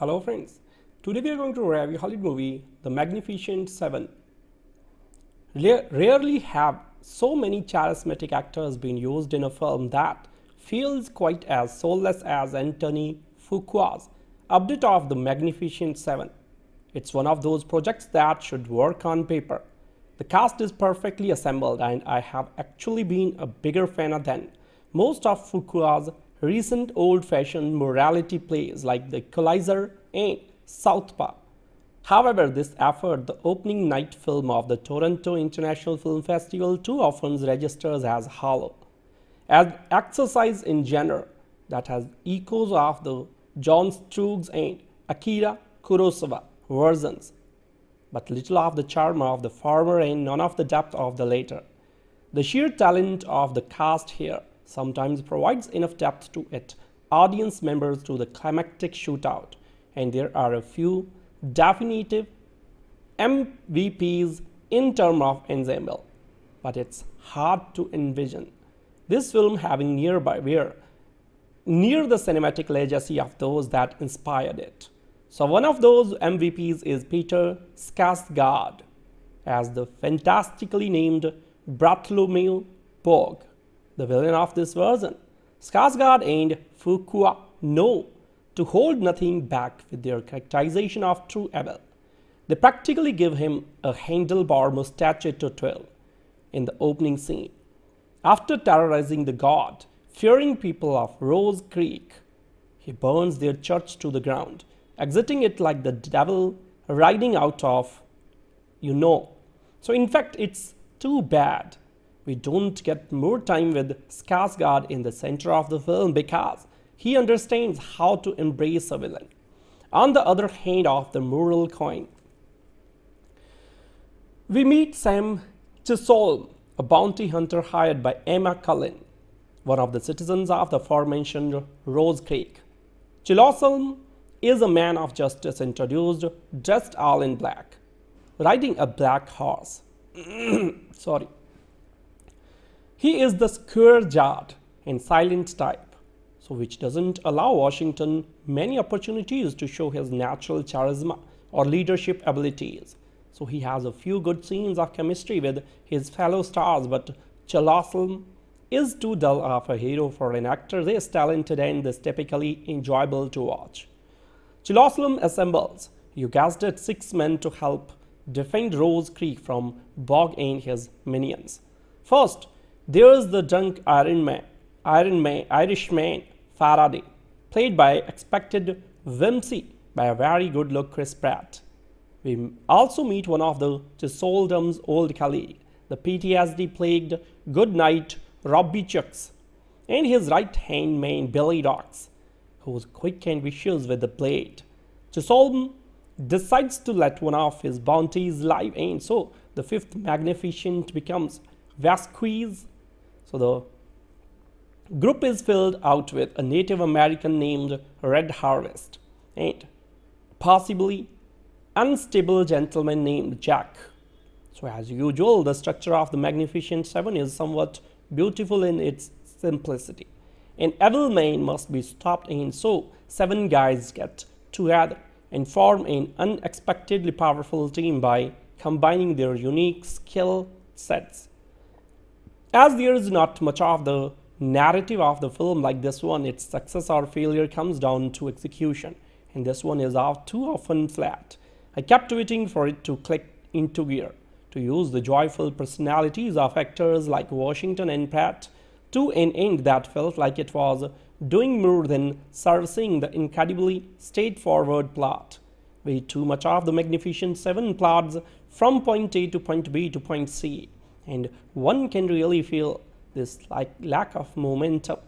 Hello friends, today we are going to review Hollywood movie The Magnificent Seven. Rarely have so many charismatic actors been used in a film that feels quite as soulless as Anthony Fuqua's update of The Magnificent Seven. It's one of those projects that should work on paper. The cast is perfectly assembled and I have actually been a bigger fan than most of Fuqua's recent old-fashioned morality plays like The Equalizer and Southpaw. However, this effort, the opening night film of the Toronto International Film Festival, too often registers as hollow. As exercise in genre that has echoes of the John Sturges and Akira Kurosawa versions, but little of the charm of the former and none of the depth of the latter. The sheer talent of the cast here sometimes provides enough depth to its audience members to the climactic shootout, and there are a few definitive MVPs in terms of ensemble, but it's hard to envision this film having near the cinematic legacy of those that inspired it. So one of those MVPs is Peter Sarsgaard as the fantastically named Bartholomew Bogue, the villain of this version. Sarsgaard and Fuqua know to hold nothing back with their characterization of True Abel. They practically give him a handlebar mustache to twirl in the opening scene. After terrorizing the God-fearing people of Rose Creek, he burns their church to the ground, exiting it like the devil riding out of, you know. So in fact, it's too bad we don't get more time with Sarsgaard in the center of the film because he understands how to embrace a villain. On the other hand of the moral coin, we meet Sam Chisolm, a bounty hunter hired by Emma Cullen, one of the citizens of the aforementioned Rose Creek. Chisolm is a man of justice introduced dressed all in black, riding a black horse. Sorry. He is the square-jawed and silent type, so which doesn't allow Washington many opportunities to show his natural charisma or leadership abilities. So he has a few good scenes of chemistry with his fellow stars, but Chisolm is too dull of a hero for an actor this talented and this typically enjoyable to watch. Chisolm assembles, you guessed it, 6 men to help defend Rose Creek from Bogue and his minions. First, there's the drunk Irishman Faraday, played by expected whimsy by a very good look Chris Pratt. We also meet one of the Chisolm's old colleague, the PTSD-plagued Goodnight Robicheaux, and his right-hand man Billy Rocks, who's quick and vicious with the blade. Chisolm decides to let one of his bounties live, and so the fifth magnificent becomes Vasquez. So the group is filled out with a Native American named Red Harvest and possibly unstable gentleman named Jack. So as usual, the structure of the Magnificent Seven is somewhat beautiful in its simplicity. An evil man must be stopped, and so 7 guys get together and form an unexpectedly powerful team by combining their unique skill sets. As there is not much of the narrative of the film like this one, its success or failure comes down to execution, and this one is too often flat. I kept waiting for it to click into gear, to use the joyful personalities of actors like Washington and Pratt to an end that felt like it was doing more than servicing the incredibly straightforward plot. Way too much of the Magnificent Seven plots from point A to point B to point C, and one can really feel this lack of momentum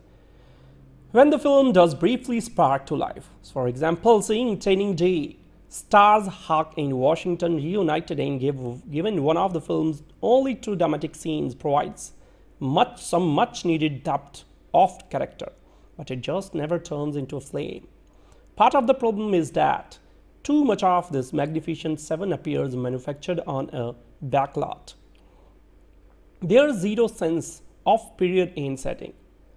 when the film does briefly spark to life. So for example, seeing Training Day stars Hawke and Washington reunited and given one of the film's only 2 dramatic scenes provides some much needed depth of character, but it just never turns into a flame. Part of the problem is that too much of this Magnificent Seven appears manufactured on a backlot. There's zero sense of period and setting.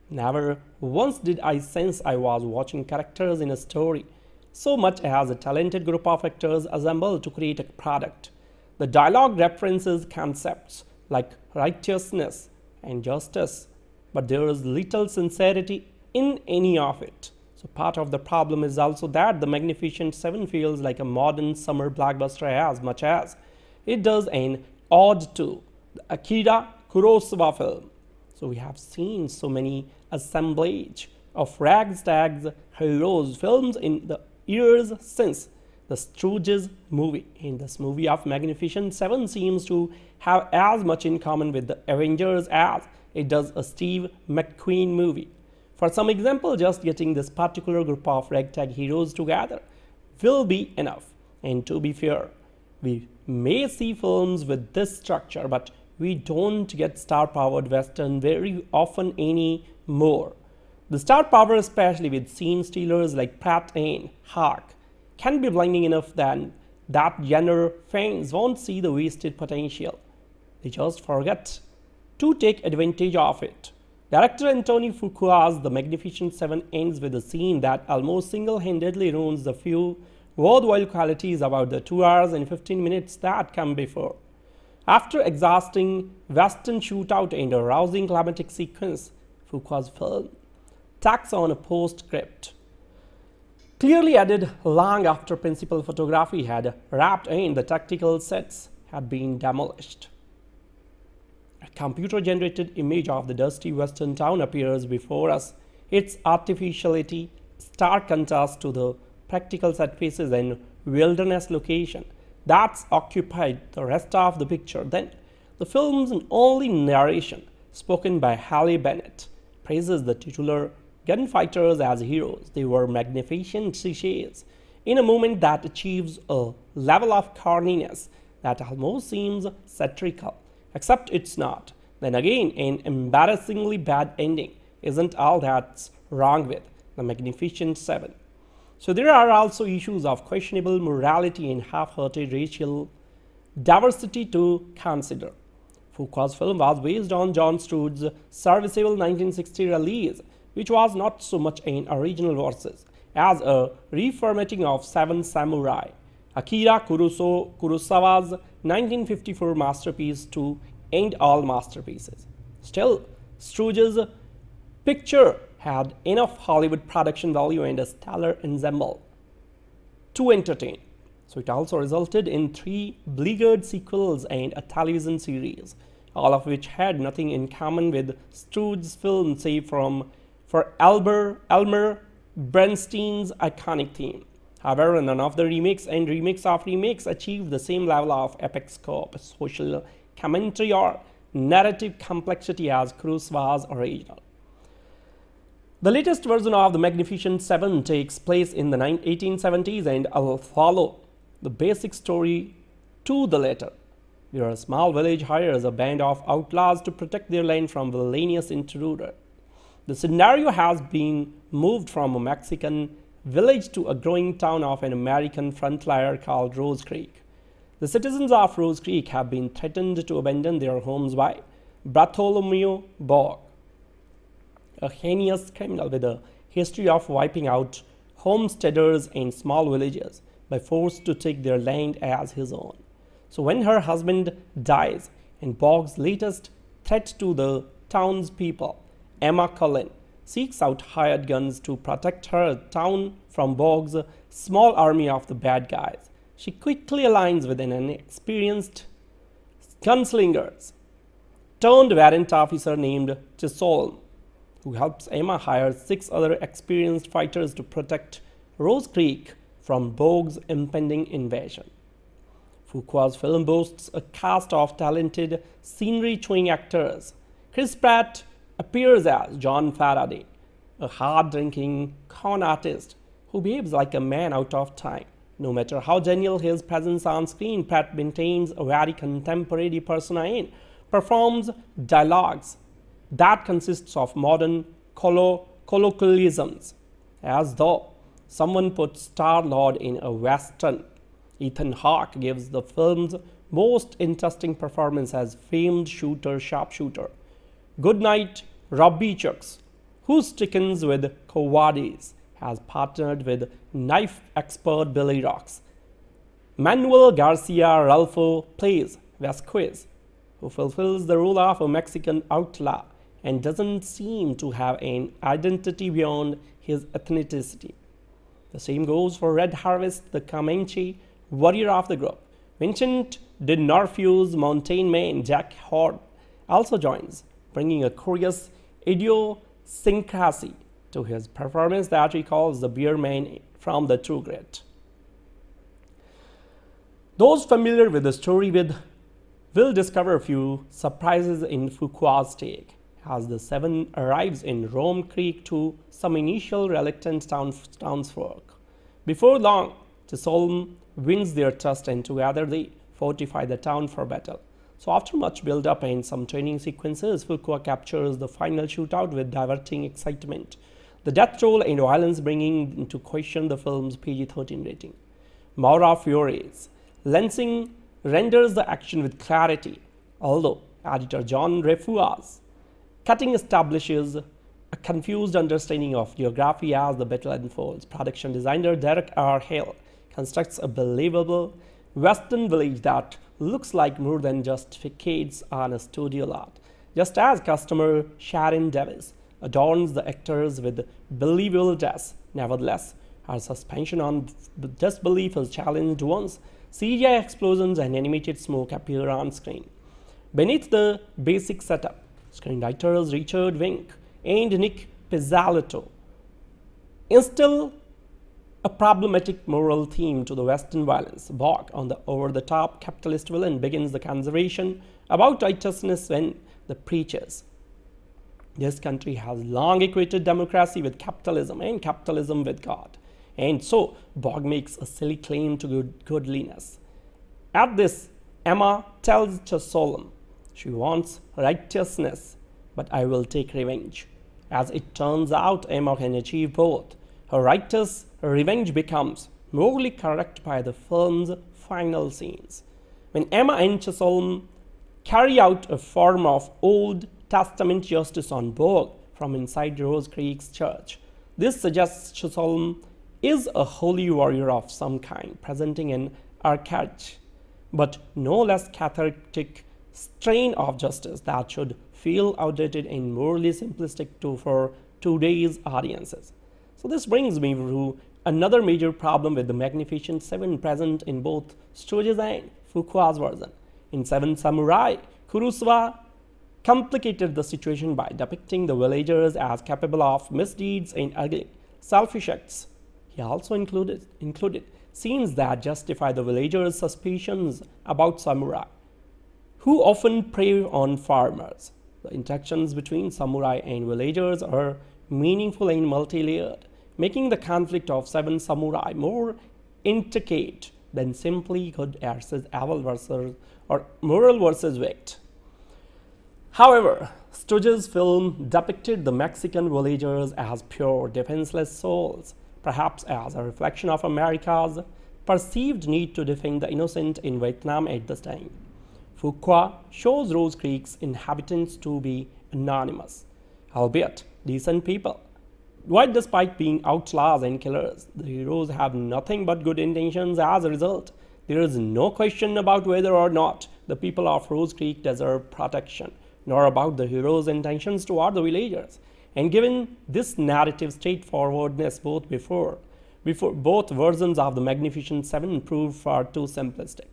Never once did I sense I was watching characters in a story so much as a talented group of actors assemble to create a product. The dialogue references concepts like righteousness and justice, but there is little sincerity in any of it. So part of the problem is also that The Magnificent Seven feels like a modern summer blockbuster as much as it does an ode to the Akira Kurosawa film. So we have seen so many assemblage of ragtag heroes films in the years since the Sturges movie. In this movie of Magnificent Seven seems to have as much in common with the Avengers as it does a Steve McQueen movie. For some example, just getting this particular group of ragtag heroes together will be enough. And to be fair, we may see films with this structure, but we don't get star-powered western very often anymore. The star power, especially with scene stealers like Pratt and Hawke, can be blinding enough that genre fans won't see the wasted potential. They just forget to take advantage of it. Director Anthony Fuqua's The Magnificent Seven ends with a scene that almost single-handedly ruins the few worthwhile qualities about the 2 hours and 15 minutes that come before. After exhausting western shootout and a rousing climatic sequence, Fuqua's film tacks on a postscript, clearly added long after principal photography had wrapped and the tactical sets had been demolished. A computer-generated image of the dusty western town appears before us, its artificiality stark contrast to the practical set pieces and wilderness location that's occupied the rest of the picture. Then, the film's only narration, spoken by Halle Bennett, praises the titular gunfighters as heroes. They were magnificent cliches in a moment that achieves a level of corniness that almost seems satirical, except it's not. Then again, an embarrassingly bad ending isn't all that's wrong with The Magnificent Seven. So there are also issues of questionable morality and half-hearted racial diversity to consider. Fuqua's film was based on John Sturges' serviceable 1960 release, which was not so much an original versus as a reformatting of Seven Samurai, Akira Kurosawa's 1954 masterpiece to end all masterpieces. Still, Sturges' picture had enough Hollywood production value and a stellar ensemble to entertain. So it also resulted in 3 beleaguered sequels and a television series, all of which had nothing in common with Sturges' film save for Elmer Bernstein's iconic theme. However, none of the remakes and remakes of remakes achieved the same level of epic scope, social commentary, or narrative complexity as Kurosawa's original. The latest version of The Magnificent Seven takes place in the 1870s and I'll follow the basic story to the letter. Where a small village hires a band of outlaws to protect their land from villainous intruder. The scenario has been moved from a Mexican village to a growing town of an American frontier called Rose Creek. The citizens of Rose Creek have been threatened to abandon their homes by Bartholomew Bogue, a heinous criminal with a history of wiping out homesteaders and small villages by force to take their land as his own. So when her husband dies and Bogue's latest threat to the townspeople, Emma Cullen, seeks out hired guns to protect her town from Bogue's small army of the bad guys. She quickly aligns with an inexperienced gunslinger-turned warrant officer named Chisolm, who helps Emma hire 6 other experienced fighters to protect Rose Creek from Bogue's impending invasion. Fuqua's film boasts a cast of talented scenery-chewing actors. Chris Pratt appears as John Faraday, a hard-drinking con artist who behaves like a man out of time. No matter how genial his presence on screen, Pratt maintains a very contemporary persona and performs dialogues that consists of modern colloquialisms, as though someone put Star-Lord in a western. Ethan Hawke gives the film's most interesting performance as famed sharpshooter Goodnight Robicheaux, who sickens with cowardice has partnered with knife expert Billy Rocks. Manuel Garcia-Rulfo plays Vasquez, who fulfills the role of a Mexican outlaw and doesn't seem to have an identity beyond his ethnicity. The same goes for Red Harvest, the Comanche warrior of the group. Vincent D'Onofrio's mountain man Jack Horn also joins, bringing a curious idiosyncrasy to his performance that recalls the beer man from The True Grit. Those familiar with the story will discover a few surprises in Fuqua's take, as the seven arrives in Rose Creek to some initial reluctant townsfolk. Before long, Chisolm wins their trust and together they fortify the town for battle. So after much build-up and some training sequences, Fuqua captures the final shootout with diverting excitement, the death toll and violence bringing into question the film's PG-13 rating. Maura Fiore's lensing renders the action with clarity, although editor John Refua's cutting establishes a confused understanding of geography as the battle unfolds. Production designer Derek R. Hale constructs a believable western village that looks like more than just facades on a studio lot, just as customer Sharon Davis adorns the actors with believable dress. Nevertheless, her suspension on disbelief is challenged once CGI explosions and animated smoke appear on screen. Beneath the basic setup, screenwriters Richard Wenk and Nick Pizzolatto instill a problematic moral theme to the Western violence. Bogue, on the over-the-top capitalist villain, begins the conversation about righteousness when the preachers, "This country has long equated democracy with capitalism and capitalism with God." And so, Bogue makes a silly claim to godliness. At this, Emma tells Chisolm she wants righteousness, but I will take revenge. As it turns out, Emma can achieve both. Her righteous revenge becomes morally correct by the film's final scenes, when Emma and Chisolm carry out a form of Old Testament justice on Bogue from inside Rose Creek's church. This suggests Chisolm is a holy warrior of some kind, presenting an archaic but no less cathartic strain of justice that should feel outdated and morally simplistic for today's audiences. So this brings me to another major problem with the Magnificent Seven present in both Sturges and Fuqua's version. In Seven Samurai, Kurosawa complicated the situation by depicting the villagers as capable of misdeeds and ugly, selfish acts. He also included scenes that justify the villagers' suspicions about samurai, who often prey on farmers. The interactions between samurai and villagers are meaningful and multi-layered, making the conflict of Seven Samurai more intricate than simply good versus evil versus or moral versus wit. However, Sturges' film depicted the Mexican villagers as pure, defenseless souls, perhaps as a reflection of America's perceived need to defend the innocent in Vietnam at this time. Fuqua shows Rose Creek's inhabitants to be anonymous, albeit decent people. Quite despite being outlaws and killers, the heroes have nothing but good intentions. As a result, there is no question about whether or not the people of Rose Creek deserve protection, nor about the heroes' intentions toward the villagers. And given this narrative straightforwardness, both versions of the Magnificent Seven prove far too simplistic.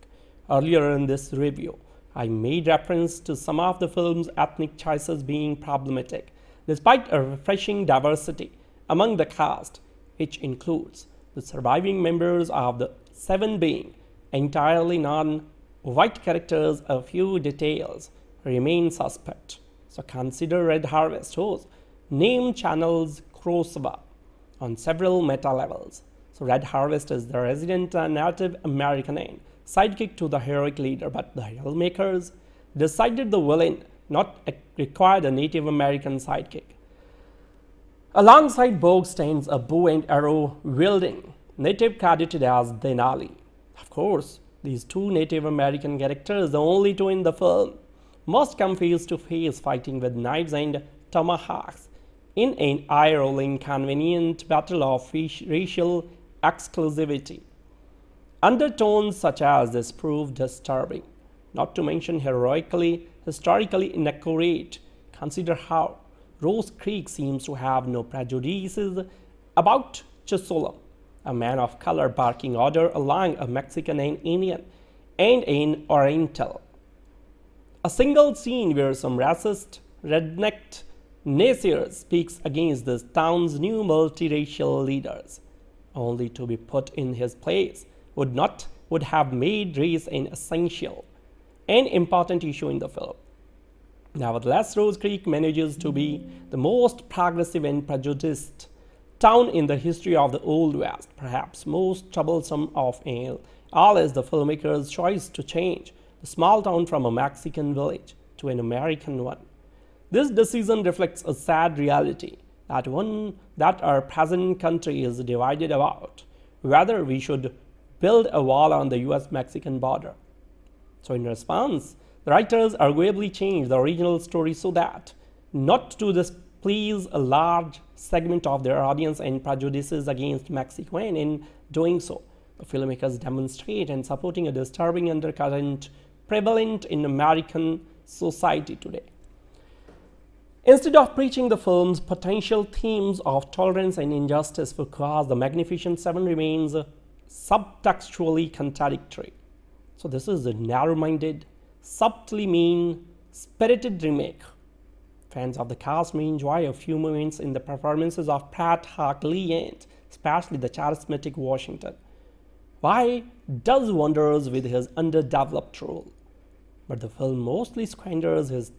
Earlier in this review, I made reference to some of the film's ethnic choices being problematic, despite a refreshing diversity among the cast, which includes the surviving members of the Seven being entirely non-white characters. A few details remain suspect. So consider Red Harvest, whose name channels Kurosawa on several meta levels. So Red Harvest is the resident Native American and sidekick to the heroic leader, but the filmmakers decided the villain not required a Native American sidekick. Alongside Bogue stands a bow and arrow wielding native credited as Denali. Of course, these two Native American characters, the only two in the film, must come face to face, fighting with knives and tomahawks, in an eye-roll inconvenient battle of racial exclusivity. Undertones such as this prove disturbing, not to mention historically inaccurate. Consider how Rose Creek seems to have no prejudices about Chisolm, a man of color barking order along a Mexican and Indian and an Oriental. A single scene where some racist, rednecked naysayer speaks against this town's new multiracial leaders, only to be put in his place, would have made race an essential and important issue in the film. Nevertheless, Rose Creek manages to be the most progressive and prejudiced town in the history of the Old West. Perhaps most troublesome of all is the filmmaker's choice to change the small town from a Mexican village to an American one. This decision reflects a sad reality that our present country is divided about, whether we should build a wall on the US-Mexican border. So in response, the writers arguably changed the original story so that not to displease a large segment of their audience and prejudices against Mexico, and in doing so, the filmmakers demonstrate and supporting a disturbing undercurrent prevalent in American society today. Instead of preaching the film's potential themes of tolerance and injustice for cause, the Magnificent Seven remains subtextually contradictory. So this is a narrow-minded, subtly mean-spirited remake. Fans of the cast may enjoy a few moments in the performances of Pratt, Hawke, and especially the charismatic Washington. Why does wonders with his underdeveloped role, but the film mostly squanders his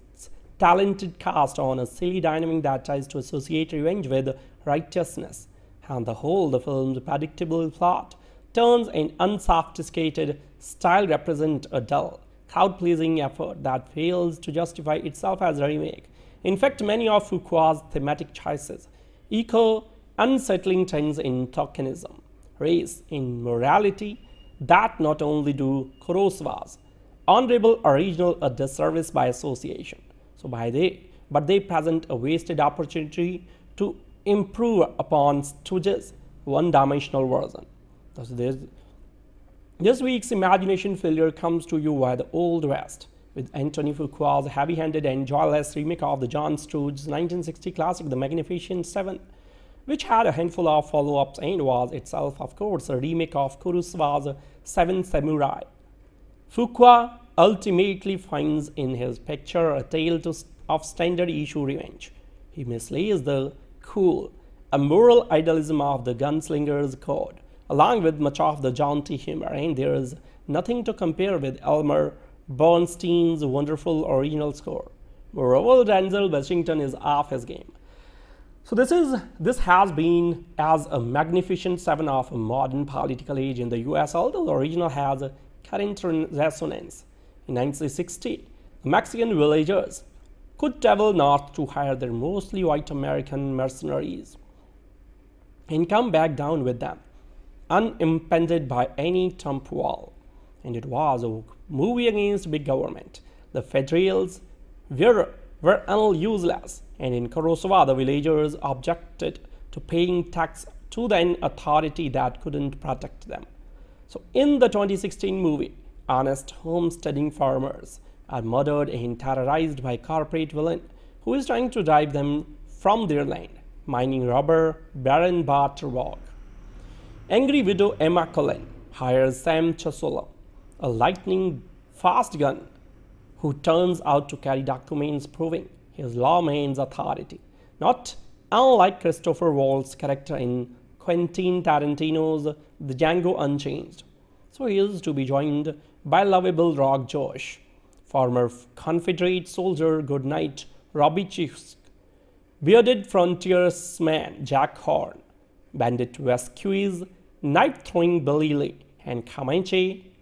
talented cast on a silly dynamic that tries to associate revenge with righteousness. On the whole, the film's predictable plot turns an unsophisticated style represent a dull, crowd-pleasing effort that fails to justify itself as a remake. In fact, many of Fuqua's thematic choices echo unsettling trends in tokenism, race, and morality that not only do Kurosawa's honorable original a disservice by association, but they present a wasted opportunity to improve upon Sturges' one-dimensional version. This week's imagination failure comes to you via the Old West, with Anthony Fuqua's heavy-handed and joyless remake of the John Sturges' 1960 classic The Magnificent Seven, which had a handful of follow-ups and was itself, of course, a remake of Kurosawa's Seven Samurai. Fuqua ultimately finds in his picture a tale of standard-issue revenge. He mislays the cool, immoral idealism of the gunslinger's code, along with much of the jaunty humor, and there is nothing to compare with Elmer Bernstein's wonderful original score. Moreover, Denzel Washington is off his game. So this has been as a Magnificent Seven of a modern political age in the US, although the original has a current resonance. In 1960, the Mexican villagers could travel north to hire their mostly white American mercenaries and come back down with them, unimpeded by any Trump wall. And it was a movie against big government. The federals were useless, and in Kurosawa, the villagers objected to paying tax to an authority that couldn't protect them. So in the 2016 movie, honest homesteading farmers are murdered and terrorized by a corporate villain who is trying to drive them from their land, mining robber Baron Bartholomew Bogue. Angry widow Emma Cullen hires Sam Chisolm, a lightning-fast gun, who turns out to carry documents proving his lawman's authority, not unlike Christopher Waltz's character in Quentin Tarantino's The Django Unchained. So he is to be joined by lovable Rock Josh, former Confederate soldier Goodnight Robicheaux, bearded frontiersman Jack Horn, bandit Vasquez, knife-throwing Billy Lee, and Comanche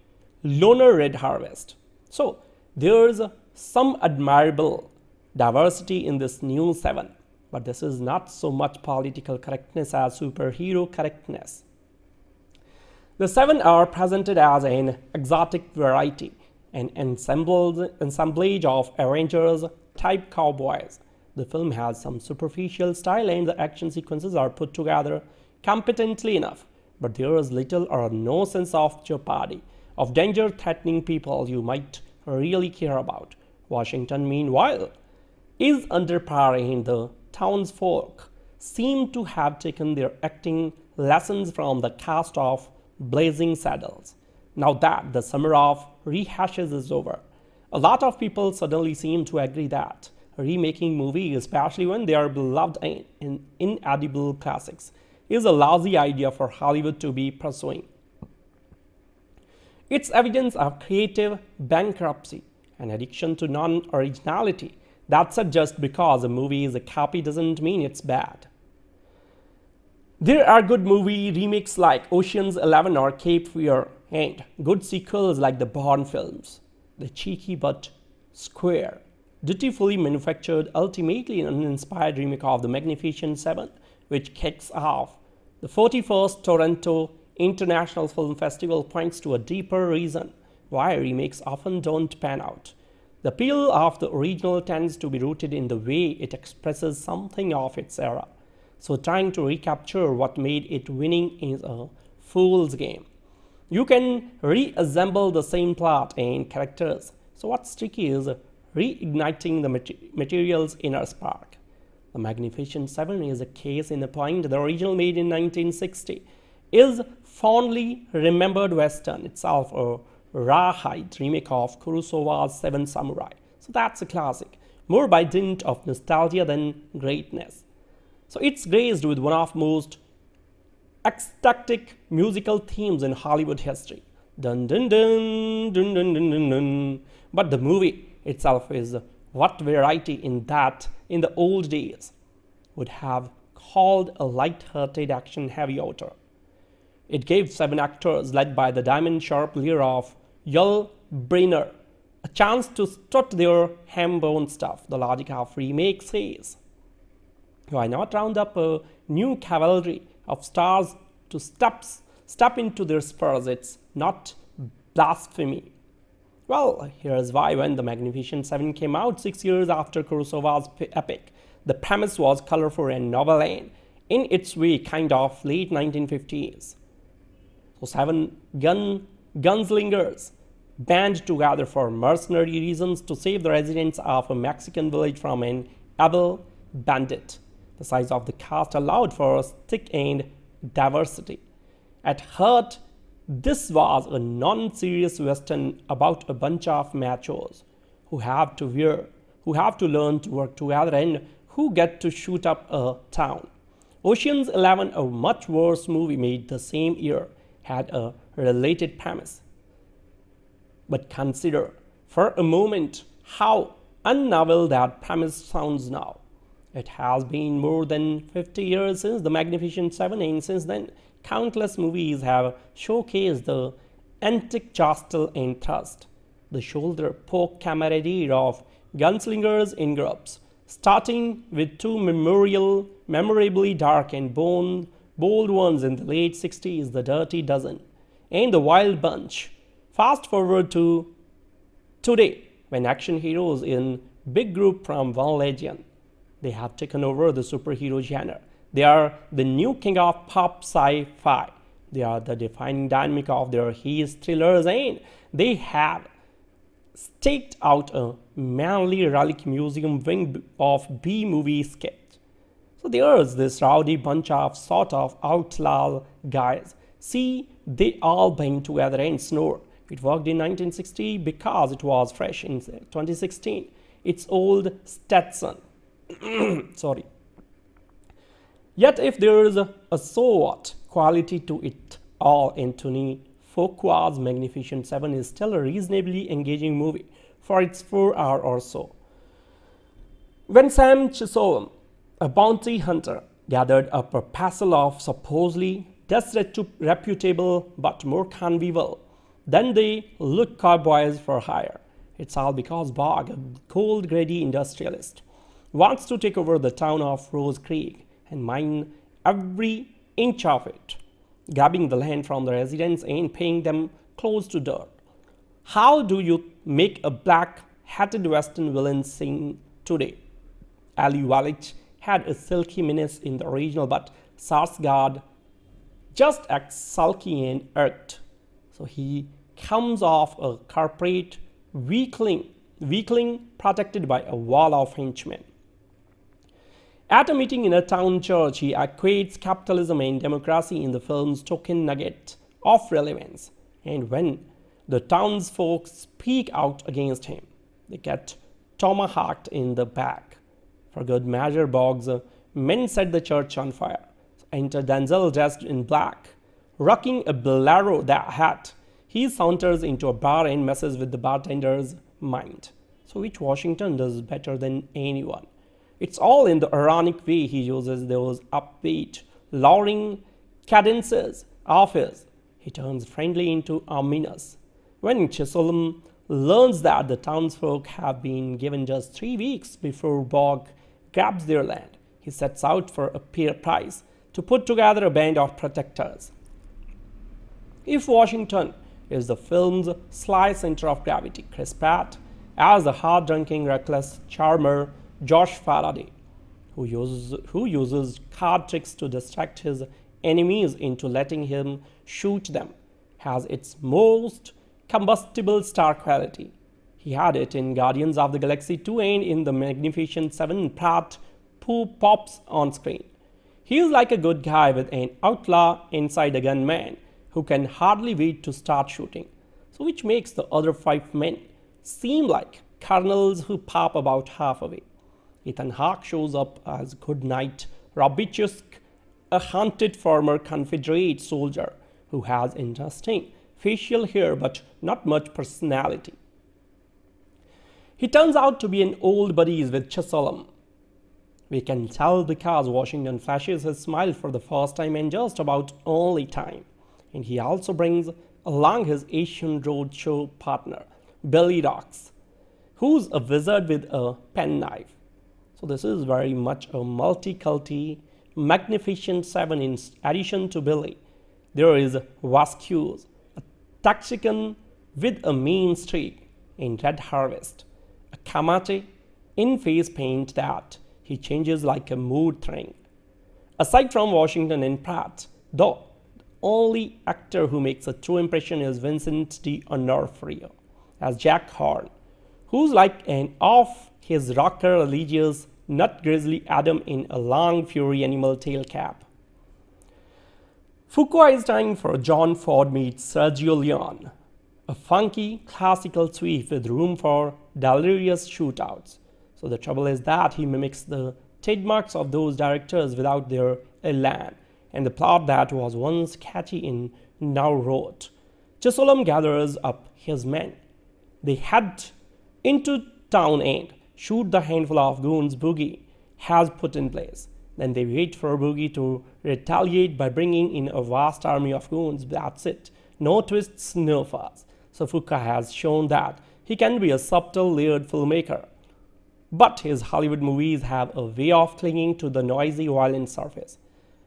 loner Red Harvest. So there's some admirable diversity in this new Seven, but this is not so much political correctness as superhero correctness. The Seven are presented as an exotic variety, an assemblage of Avengers-type cowboys The film has some superficial style and the action sequences are put together competently enough, but there is little or no sense of jeopardy, of danger threatening people you might really care about. Washington, meanwhile, is underpowering the townsfolk, seem to have taken their acting lessons from the cast of Blazing Saddles. Now that the summer of rehashes is over, a lot of people suddenly seem to agree that remaking movies, especially when they are beloved and inedible classics, is a lousy idea for Hollywood to be pursuing. It's evidence of creative bankruptcy, an addiction to non-originality. That's just because a movie is a copy doesn't mean it's bad. There are good movie remakes like Ocean's 11 or Cape Fear, and good sequels like the Bourne films. The cheeky but square, dutifully manufactured, ultimately an uninspired remake of the Magnificent Seven, which kicks off the 41st Toronto International Film Festival, points to a deeper reason why remakes often don't pan out. The appeal of the original tends to be rooted in the way it expresses something of its era, so trying to recapture what made it winning is a fool's game. You can reassemble the same plot and characters, so what's tricky is reigniting the material's inner spark. The Magnificent Seven is a case in point. The original, made in 1960, is fondly remembered western, itself a rawhide remake of Kurosawa's Seven Samurai, so that's a classic, more by dint of nostalgia than greatness. So it's graced with one of most ecstatic musical themes in Hollywood history, dun dun dun dun dun dun dun dun. But the movie itself is what variety in that in the old days would have called a light-hearted action-heavy auteur. It gave seven actors, led by the diamond-sharp leer of Yul Brynner, a chance to strut their ham-bone stuff. The logic of remake says, why not round up a new cavalry of stars to step into their spurs? It's not blasphemy. Well, here's why. When the Magnificent Seven came out 6 years after Kurosawa's epic, the premise was colorful and novel and, in its way, kind of late 1950s. So seven gunslingers band together for mercenary reasons to save the residents of a Mexican village from an evil bandit. The size of the cast allowed for thick and diversity. At heart, this was a non-serious western about a bunch of machos who have to learn to work together and who get to shoot up a town. Ocean's 11, a much worse movie made the same year, had a related premise. But consider for a moment how unnovel that premise sounds now. It has been more than 50 years since the Magnificent Seven, and since then, countless movies have showcased the antic jostle and thrust, the shoulder poke camaraderie of gunslingers in groups, starting with two memorably dark and bold ones in the late 60s, The Dirty Dozen and The Wild Bunch. Fast forward to today, when action heroes in big group from one legion, they have taken over the superhero genre. They are the new king of pop sci-fi. They are the defining dynamic of their heist thrillers, and they have staked out a manly relic museum wing of B-movie sketch. So there's this rowdy bunch of sort of outlaw guys. See, they all bang together and snore. It worked in 1960 because it was fresh. In 2016, it's old Stetson. Sorry. Yet if there is a so what quality to it all, Anthony Fuqua's Magnificent Seven is still a reasonably engaging movie for its 4 hours or so. When Sam Chisolm, a bounty hunter, gathered up a parcel of supposedly disreputable but more convivial than they look cowboys for hire, it's all because Bogue, a cold, greedy industrialist, wants to take over the town of Rose Creek and mine every inch of it, grabbing the land from the residents and paying them close to dirt. How do you make a black-hatted western villain sing today? Ali Wallach had a sulkiness in the original, but Sarsgaard just acts sulky and irked. So he comes off a corporate weakling protected by a wall of henchmen. At a meeting in a town church, he equates capitalism and democracy in the film's token nugget of relevance. And when the townsfolk speak out against him, they get tomahawked in the back. For good measure, Bogue's men set the church on fire. Enter Denzel dressed in black, rocking a bolero hat. He saunters into a bar and messes with the bartender's mind, so which Washington does better than anyone. It's all in the ironic way he uses those upbeat, lowering cadences of his. He turns friendly into ominous. When Chisolm learns that the townsfolk have been given just 3 weeks before Bogue grabs their land, he sets out for a fair price to put together a band of protectors. If Washington is the film's sly center of gravity, Chris Pratt as the hard-drinking, reckless charmer Josh Faraday, who uses card tricks to distract his enemies into letting him shoot them, has its most combustible star quality. He had it in Guardians of the Galaxy 2 and in The Magnificent Seven. Pratt pops on screen. He is like a good guy with an outlaw inside a gunman who can hardly wait to start shooting, so which makes the other 5 men seem like colonels who pop about halfway. Ethan Hawke shows up as Goodnight Robicheaux, a hunted former Confederate soldier who has interesting facial hair but not much personality. He turns out to be an old buddy with Chisolm. We can tell because Washington flashes his smile for the first time and just about only time. And he also brings along his Asian roadshow partner, Billy Rocks, who's a wizard with a penknife. So this is very much a multi-culti Magnificent Seven. In addition to Billy, there is Vasquez, a Texican with a mean streak, in Red Harvest, a Kamate in face paint that he changes like a mood ring. Aside from Washington and Pratt, though, only actor who makes a true impression is Vincent D'Onofrio as Jack Horn, who's like an off his rocker religious nut grizzly Adam in a long fury animal tail cap. Fuqua is time for John Ford meets Sergio Leone, a funky classical sweep with room for delirious shootouts. So the trouble is that he mimics the trademarks of those directors without their elan, and the plot that was once catchy and now rote. Chisolm gathers up his men. They head into town and shoot the handful of goons Boogie has put in place. Then they wait for Boogie to retaliate by bringing in a vast army of goons. That's it. No twists, no fuss. So Fuqua has shown that he can be a subtle, layered filmmaker, but his Hollywood movies have a way of clinging to the noisy, violent surface,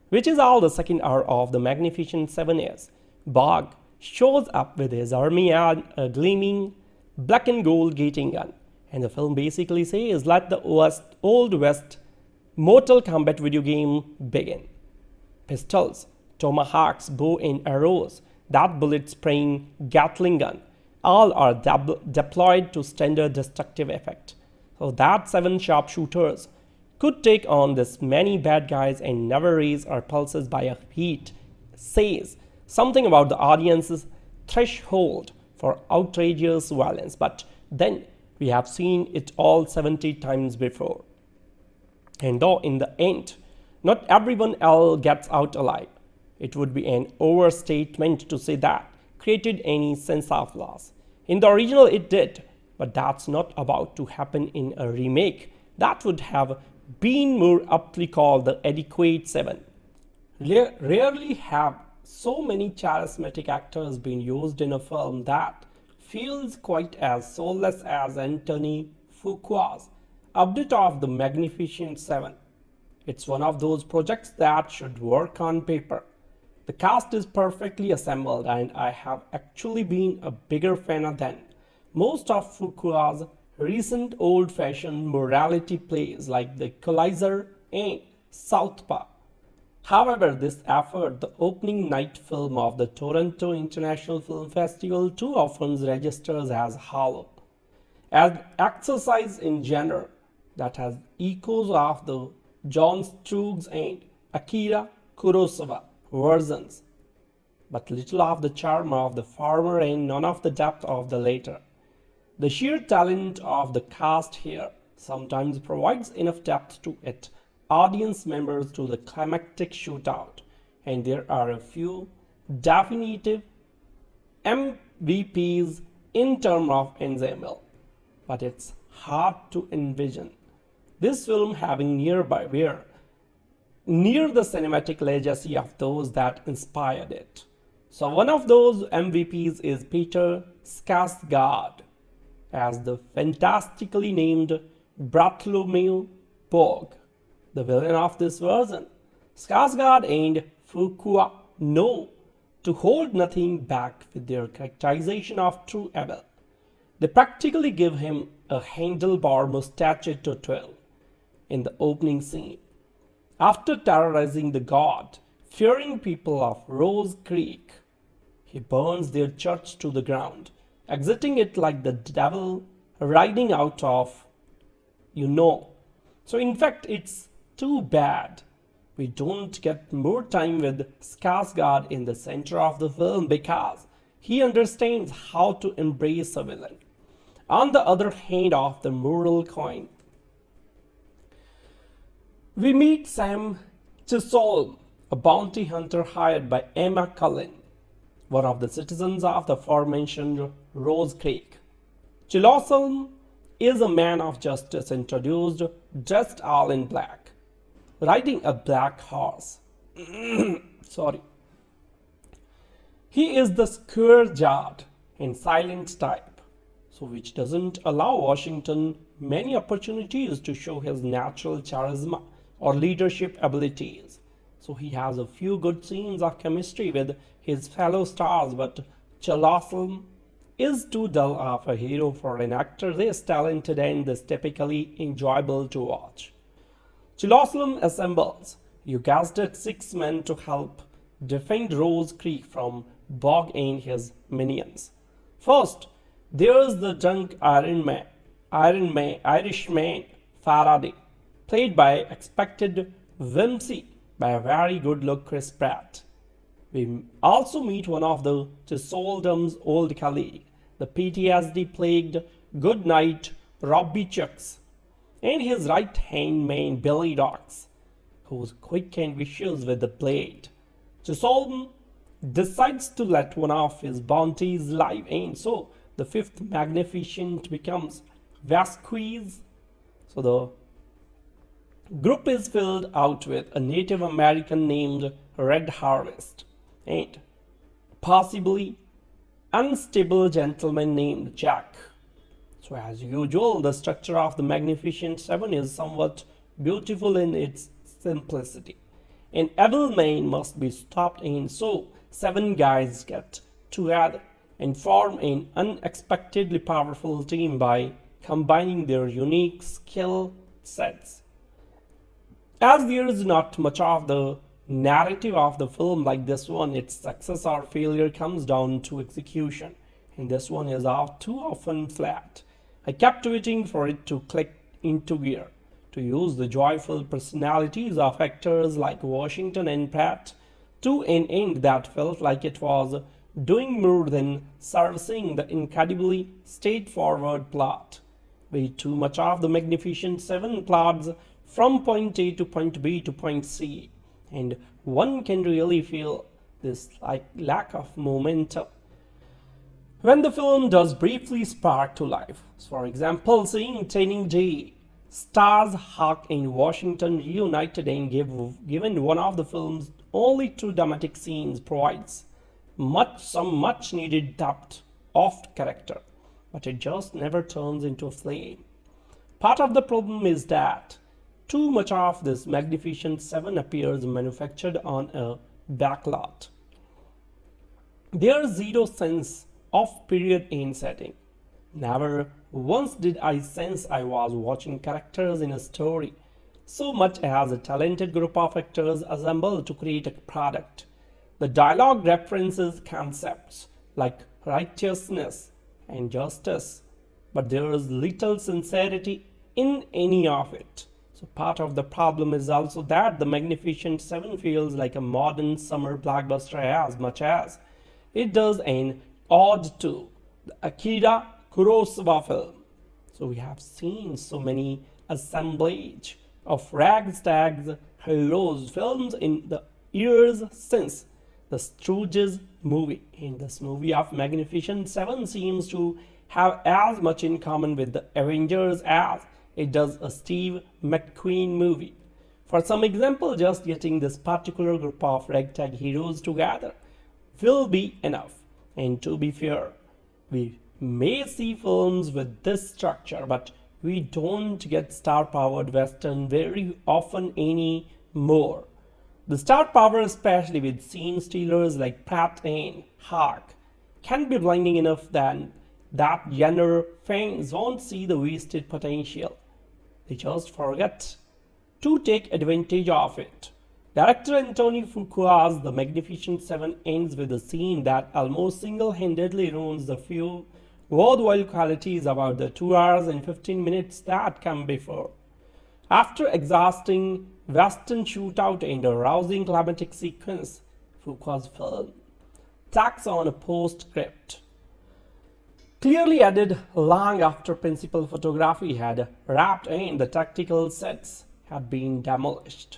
which is all the second hour of The Magnificent Seven is. Bogue shows up with his army and a gleaming black and gold gating gun, and the film basically says, let the Old West Mortal Kombat video game begin. Pistols, tomahawks, bow and arrows, that bullet-spraying Gatling gun, all are deployed to standard destructive effect. So that 7 sharpshooters could take on this many bad guys and never raise our pulses by a beat says something about the audience's threshold for outrageous violence, but then we have seen it all 70 times before. And though in the end, not everyone else gets out alive, it would be an overstatement to say that created any sense of loss. In the original it did, but that's not about to happen in a remake that would have been more aptly called the adequate 7. Rarely have so many charismatic actors been used in a film that feels quite as soulless as Anthony Fuqua's update of The Magnificent 7. It's one of those projects that should work on paper. The cast is perfectly assembled, and I have actually been a bigger fan than most of Fuqua's Recent old-fashioned morality plays like The Equalizer and Southpaw. However, this effort, the opening night film of the Toronto International Film Festival, too often registers as hollow, as an exercise in genre that has echoes of the John Sturges and Akira Kurosawa versions, but little of the charm of the former and none of the depth of the latter. The sheer talent of the cast here sometimes provides enough depth to it audience members to the climactic shootout, and there are a few definitive MVPs in terms of ensemble, but it's hard to envision this film having near the cinematic legacy of those that inspired it. So one of those MVPs is Peter Sarsgaard as the fantastically named Bartholomew Bogue, the villain of this version. Skarsgård and Fuqua know to hold nothing back with their characterization of True Abel. They practically give him a handlebar mustache to twirl in the opening scene. After terrorizing the God-fearing people of Rose Creek, he burns their church to the ground, exiting it like the devil riding out of, you know. So in fact, it's too bad we don't get more time with Skarsgård in the center of the film, because he understands how to embrace a villain. On the other hand of the moral coin, we meet Sam Chisolm, a bounty hunter hired by Emma Cullen, one of the citizens of the aforementioned Rose Creek. Chisolm is a man of justice introduced dressed all in black, riding a black horse. He is the square-jawed and silent type, so which doesn't allow Washington many opportunities to show his natural charisma or leadership abilities. So he has a few good scenes of chemistry with his fellow stars, but Chisolm is too dull of a hero for an actor this talented and this typically enjoyable to watch. Chisolm assembles, you guessed it, 6 men to help defend Rose Creek from Bogue and his minions. First, there's the drunk Irishman Faraday, played by expected whimsy by a very good-look Chris Pratt. We also meet one of the Chisolm's old colleague, the PTSD-plagued Goodnight Robicheaux, and his right-hand man Billy Rocks, who's quick and vicious with the blade. Chisolm decides to let one of his bounties live, and so the 5th Magnificent becomes Vasquez. So the group is filled out with a Native American named Red Harvest, and possibly unstable gentleman named Jack. So as usual, the structure of the Magnificent Seven is somewhat beautiful in its simplicity. An evil man must be stopped, and so 7 guys get together and form an unexpectedly powerful team by combining their unique skill sets. As there is not much of the narrative of the film like this one, its success or failure comes down to execution, and this one is too often flat. I kept waiting for it to click into gear, to use the joyful personalities of actors like Washington and Pratt to an end that felt like it was doing more than servicing the incredibly straightforward plot. Way too much of the Magnificent Seven plots from point A to point B to point C, and one can really feel this lack of momentum when the film does briefly spark to life. So for example, seeing Training Day stars Hawke and Washington reunited and given one of the film's only 2 dramatic scenes provides much needed depth of character, but it just never turns into a flame. Part of the problem is that too much of this Magnificent Seven appears manufactured on a backlot. There's zero sense of period and setting, never Once did I sense I was watching characters in a story. So much has a talented group of actors assembled to create a product. The dialogue references concepts like righteousness and justice, but there is little sincerity in any of it. So part of the problem is also that The Magnificent Seven feels like a modern summer blockbuster as much as it does an ode to the Akira Kurosawa film. So we have seen so many assemblage of ragtag heroes films in the years since the Sturges movie. In this movie of Magnificent Seven seems to have as much in common with the Avengers as it does a Steve McQueen movie. For some example, just getting this particular group of ragtag heroes together will be enough. And to be fair, we may see films with this structure, but we don't get star-powered western very often any more. The star power, especially with scene stealers like Pratt and Hawke, can be blinding enough that genre fans don't see the wasted potential. They just forget to take advantage of it. Director Anthony Fuqua's The Magnificent Seven ends with a scene that almost single-handedly ruins the few worthwhile qualities about the 2 hours and 15 minutes that come before. After exhausting western shootout and a rousing climatic sequence, Fuqua's film tacks on a postscript, clearly added long after principal photography had wrapped and the tactical sets had been demolished.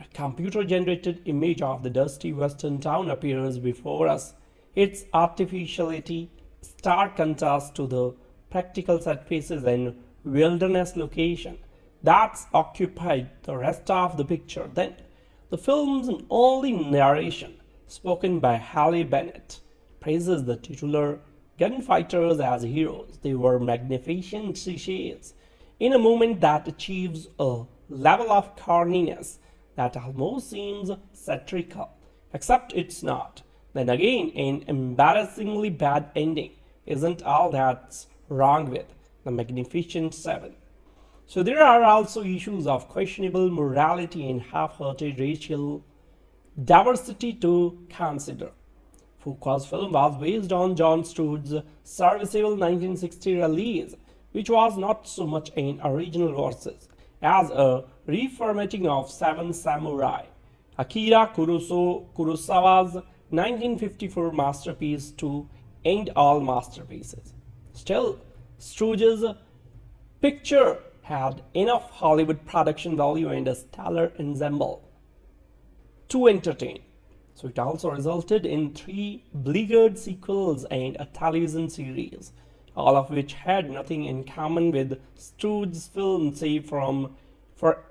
A computer-generated image of the dusty western town appears before us, its artificiality stark contrast to the practical set pieces and wilderness location that's occupied the rest of the picture. Then, the film's only narration, spoken by Halle Bennett, praises the titular gunfighters as heroes. They were magnificent clichés in a moment that achieves a level of corniness that almost seems satirical, except it's not. Then again, an embarrassingly bad ending isn't all that's wrong with The Magnificent Seven. So there are also issues of questionable morality and half-hearted racial diversity to consider. Fuqua's film was based on John Sturges' serviceable 1960 release, which was not so much an original versus as a reformatting of Seven Samurai, Akira Kurosawa's 1954 masterpiece to end all masterpieces. Still, Sturges' picture had enough Hollywood production value and a stellar ensemble to entertain. So it also resulted in 3 beleaguered sequels and a television series, all of which had nothing in common with Sturges' film save for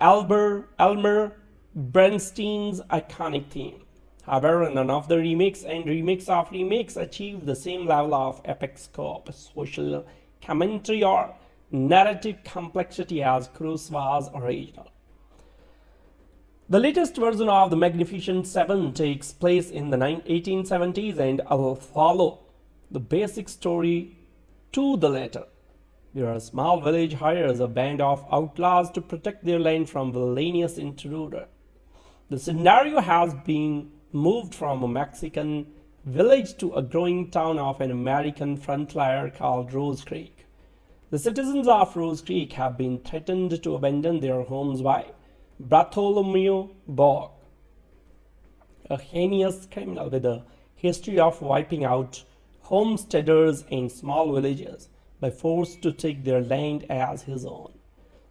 Elmer Bernstein's iconic theme. However, none of the remakes and remakes of remakes achieved the same level of epic scope, social commentary, or narrative complexity as Kurosawa's original. The latest version of The Magnificent Seven takes place in the 1870s and will follow the basic story to the letter. Where a small village hires a band of outlaws to protect their land from villainous intruder. The scenario has been moved from a Mexican village to a growing town of an American frontier called Rose Creek. The citizens of Rose Creek have been threatened to abandon their homes by Bartholomew Bogue, a heinous criminal with a history of wiping out homesteaders and small villages by force to take their land as his own.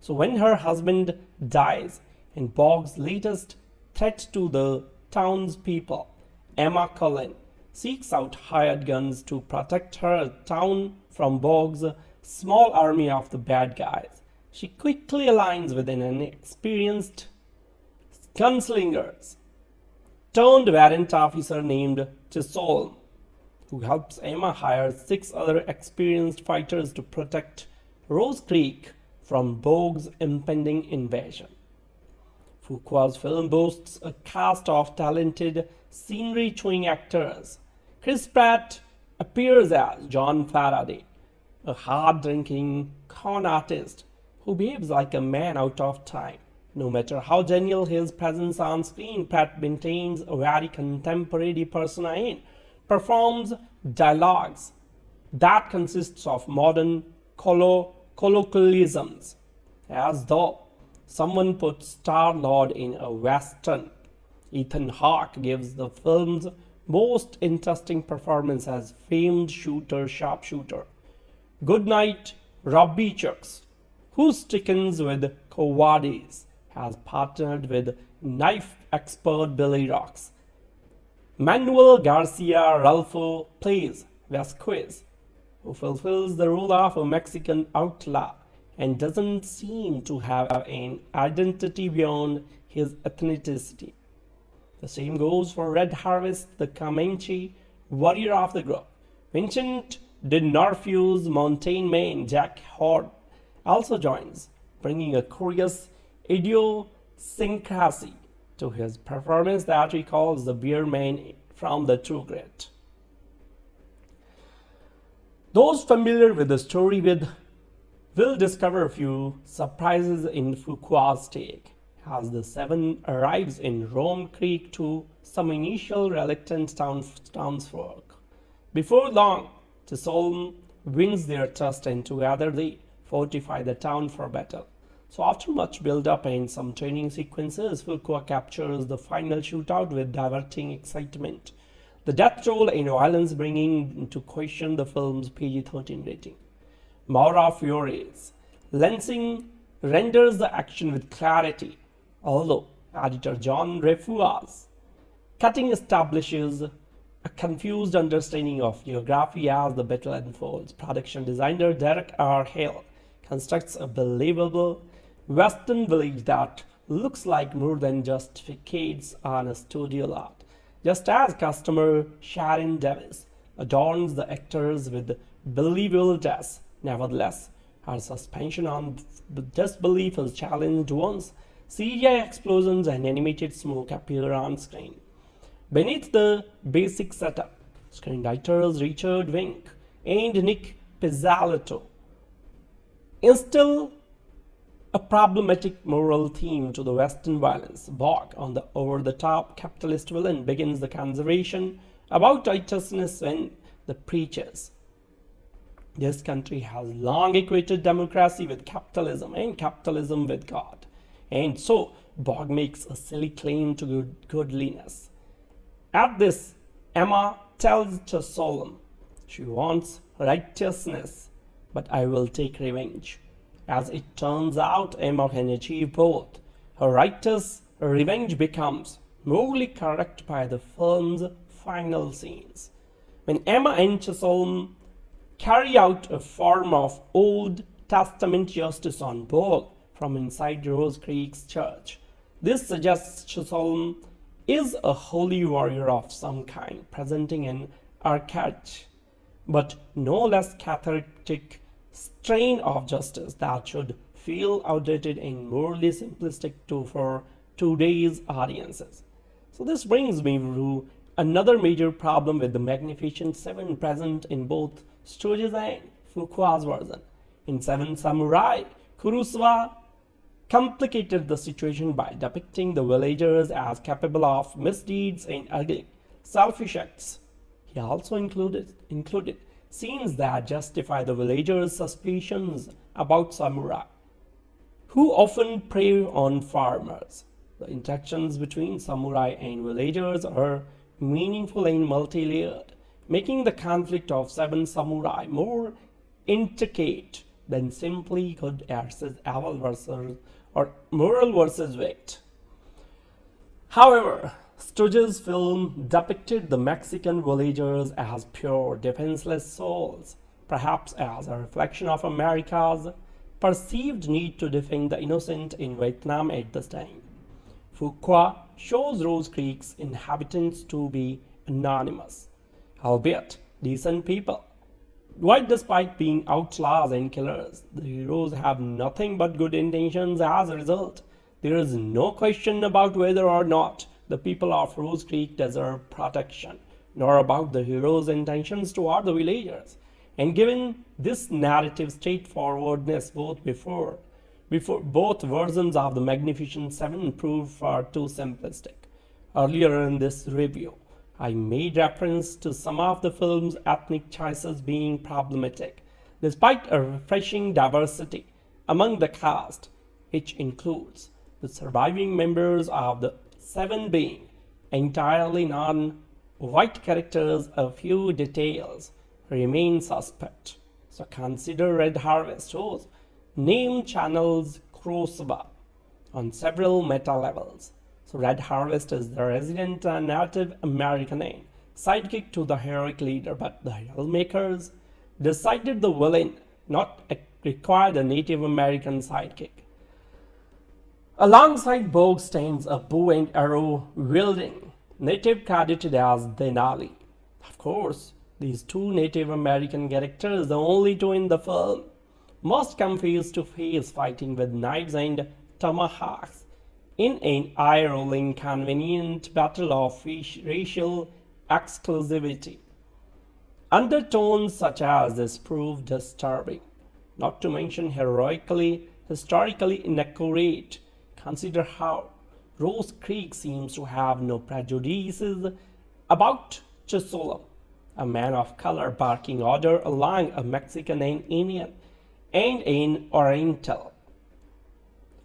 So when her husband dies and Bogue's latest threat to the townspeople, Emma Cullen, seeks out hired guns to protect her town from Bogue's small army of the bad guys. She quickly aligns with an experienced gunslinger turned warrant officer named Chisolm, who helps Emma hire 6 other experienced fighters to protect Rose Creek from Bogue's impending invasion. Fuqua's film boasts a cast of talented scenery-chewing actors. Chris Pratt appears as John Faraday, a hard-drinking con artist who behaves like a man out of time. No matter how genial his presence on screen, Pratt maintains a very contemporary persona and performs dialogues that consists of modern colloquialisms, as though someone put Star-Lord in a Western. Ethan Hawke gives the film's most interesting performance as famed sharpshooter Goodnight Robicheaux, who stickens with cowardice, has partnered with knife expert Billy Rocks. Manuel Garcia-Rulfo plays Vasquez, who fulfills the role of a Mexican outlaw and doesn't seem to have an identity beyond his ethnicity. The same goes for Red Harvest, the Comanche warrior of the group. Vincent de Norfeu's mountain man Jack Horn also joins, bringing a curious idiosyncrasy to his performance that recalls the beer man from The True Grit. Those familiar with the story will discover a few surprises in Fuqua's take. As the seven arrives in Rose Creek to some initial reluctant townsfolk, before long, Chisolm wins their trust and together they fortify the town for battle. So after much build-up and some training sequences, Fuqua captures the final shootout with diverting excitement, the death toll and violence bringing into question the film's PG-13 rating. Maura Furies Lansing renders the action with clarity, although editor John Refua's cutting establishes a confused understanding of geography as the battle unfolds. Production designer Derek R. Hale constructs a believable Western village that looks like more than just facades on a studio lot, just as customer Sharon Davis adorns the actors with believable dress. Nevertheless, her suspension on disbelief is challenged once CGI explosions and animated smoke appear on screen. Beneath the basic setup, screenwriters Richard Wenk and Nick Pizzolatto instill a problematic moral theme to the Western violence. Bogue, on the over-the-top capitalist villain, begins the conversation about righteousness when the preachers. This country has long equated democracy with capitalism and capitalism with God. And so, Bogue makes a silly claim to goodliness. At this, Emma tells Chisolm she wants righteousness, but I will take revenge. As it turns out, Emma can achieve both. Her righteous revenge becomes morally correct by the film's final scenes, when Emma and Chisolm carry out a form of Old Testament justice on Bogue from inside Rose Creek's church. This suggests Chisolm is a holy warrior of some kind, presenting an archaic but no less cathartic strain of justice that should feel outdated and morally simplistic for today's audiences. So this brings me to another major problem with the Magnificent Seven present in both Sturges and Fuqua's version. In Seven Samurai, Kurosawa complicated the situation by depicting the villagers as capable of misdeeds and ugly, selfish acts. He also included scenes that justify the villagers' suspicions about samurai, who often prey on farmers. The interactions between samurai and villagers are meaningful and multi-layered, making the conflict of Seven Samurai more intricate than simply good versus evil versus or moral versus wit. However, Sturges' film depicted the Mexican villagers as pure, defenseless souls, perhaps as a reflection of America's perceived need to defend the innocent in Vietnam at this time. Fuqua shows Rose Creek's inhabitants to be anonymous, albeit decent people. Why, despite being outlaws and killers, the heroes have nothing but good intentions. As a result, there is no question about whether or not the people of Rose Creek deserve protection, nor about the heroes' intentions toward the villagers. And given this narrative straightforwardness, both versions of the Magnificent Seven proved far too simplistic. Earlier in this review, I made reference to some of the film's ethnic choices being problematic, despite a refreshing diversity among the cast, which includes the surviving members of the Seven being entirely non-white characters. A few details remain suspect, so consider Red Harvest, whose name channels Kurosawa on several meta levels. So Red Harvest is the resident Native American name, sidekick to the heroic leader, but the filmmakers decided the villain not required a Native American sidekick. Alongside Bogue stands a bow and arrow wielding native cadet as Denali. Of course, these two Native American characters, the only two in the film, must come face to face fighting with knives and tomahawks in an eye-rolling convenient battle of racial exclusivity. Undertones such as this prove disturbing, not to mention historically inaccurate. Consider how Rose Creek seems to have no prejudices about Chisolm, a man of color barking order along a Mexican and Indian and an Oriental.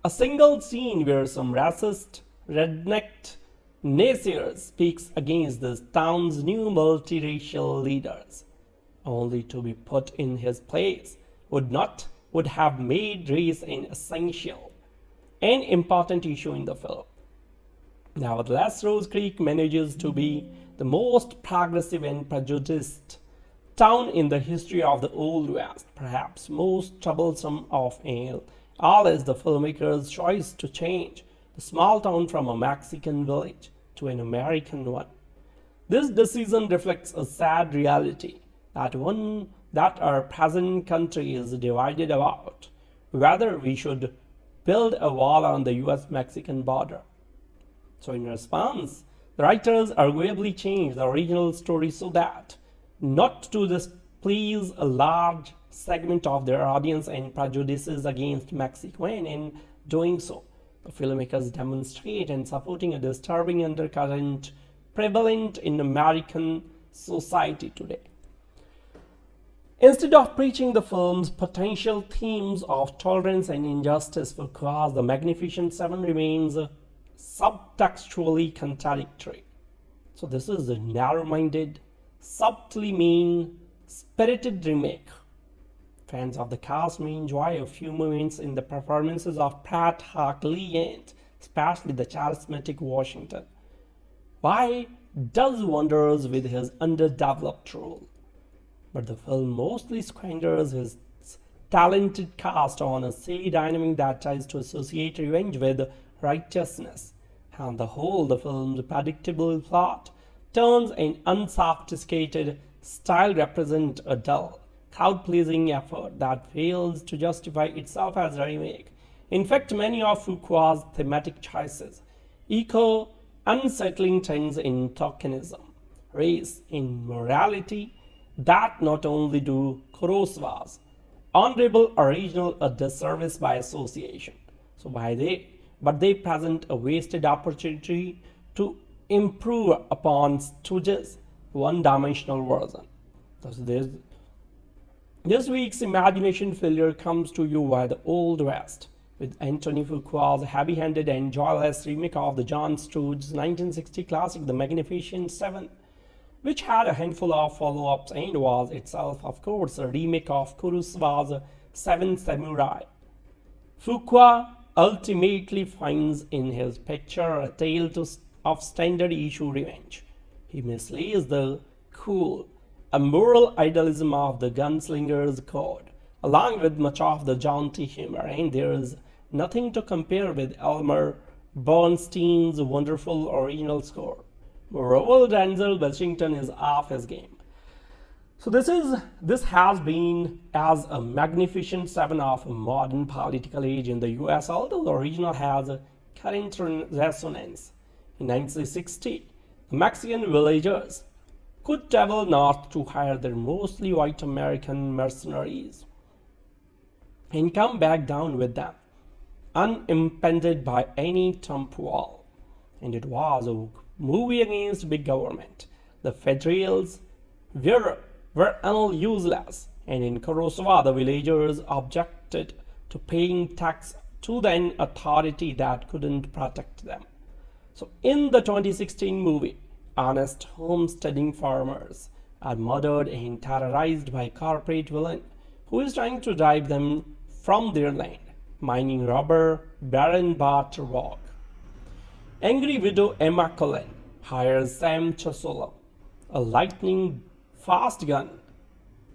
A single scene where some racist rednecked naysayer speaks against the town's new multiracial leaders, only to be put in his place, would have made race an essential and important issue in the film. Nevertheless, Rose Creek manages to be the most progressive and prejudiced town in the history of the Old West. Perhaps most troublesome of all is the filmmaker's choice to change the small town from a Mexican village to an American one. This decision reflects a sad reality that our present country is divided about, whether we should build a wall on the US-Mexican border. So in response, the writers arguably changed the original story so that, not to displease a large segment of their audience and prejudices against Mexico, and in doing so, the filmmakers demonstrate and supporting a disturbing undercurrent prevalent in American society today. Instead of preaching the film's potential themes of tolerance and injustice for cause, the Magnificent Seven remains subtextually contradictory. So this is a narrow-minded, subtly mean-spirited remake. Fans of the cast may enjoy a few moments in the performances of Pratt, Hawke, and especially the charismatic Washington. Why does wonders with his underdeveloped role. But the film mostly squanders his talented cast on a silly dynamic that tries to associate revenge with righteousness. On the whole, the film's predictable plot turns an unsophisticated style represent a dull, crowd-pleasing effort that fails to justify itself as a remake. In fact, many of Fuqua's thematic choices echo unsettling trends in tokenism, race, immorality, that not only do Kurosawa's honorable original a disservice by association, but they present a wasted opportunity to improve upon Sturges' one-dimensional version. This week's imagination failure comes to you by the Old West, with Anthony Fuqua's heavy-handed and joyless remake of the John Sturges' 1960 classic The Magnificent Seven, which had a handful of follow-ups and was itself, of course, a remake of Kurosawa's Seven Samurai. Fuqua ultimately finds in his picture a tale of standard-issue revenge. He mislays the cool, immoral idealism of the gunslinger's code, along with much of the jaunty humor, and there is nothing to compare with Elmer Bernstein's wonderful original score. Moreover, Denzel Washington is off his game. So this has been as a Magnificent Seven of a modern political age in the US, although the original has a current resonance. In 1960, the Mexican villagers could travel north to hire their mostly white American mercenaries and come back down with them, unimpeded by any Trump wall. And it was a movie against big government. The Federals were all useless, and in Kurosawa the villagers objected to paying tax to an authority that couldn't protect them. So in the 2016 movie, honest homesteading farmers are murdered and terrorized by a corporate villain who is trying to drive them from their land, mining robber Baron Bartholomew Bogue. Angry widow Emma Cullen hires Sam Chisolm, a lightning-fast gun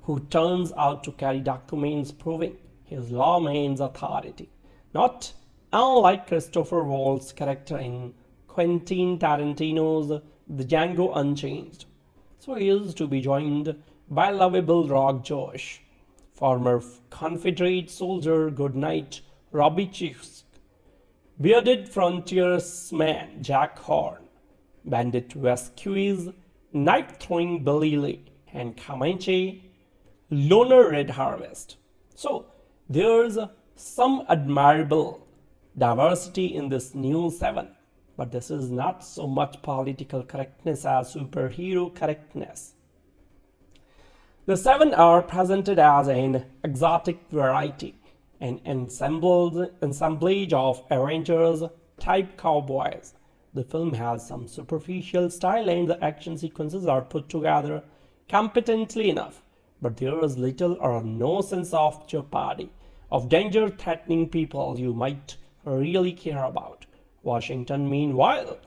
who turns out to carry documents proving his lawman's authority, not unlike Christopher Waltz's character in Quentin Tarantino's The Django Unchained. So he is to be joined by lovable Rock Josh, former Confederate soldier Goodnight Robicheaux, bearded frontiersman Jack Horn, bandit Vasquez, knife-throwing Billy Lee, and Comanche loner Red Harvest. So there's some admirable diversity in this new Seven, but this is not so much political correctness as superhero correctness. The Seven are presented as an exotic variety, an assemblage of Avengers type cowboys. The film has some superficial style and the action sequences are put together competently enough, but there is little or no sense of jeopardy, of danger threatening people you might really care about. Washington, meanwhile,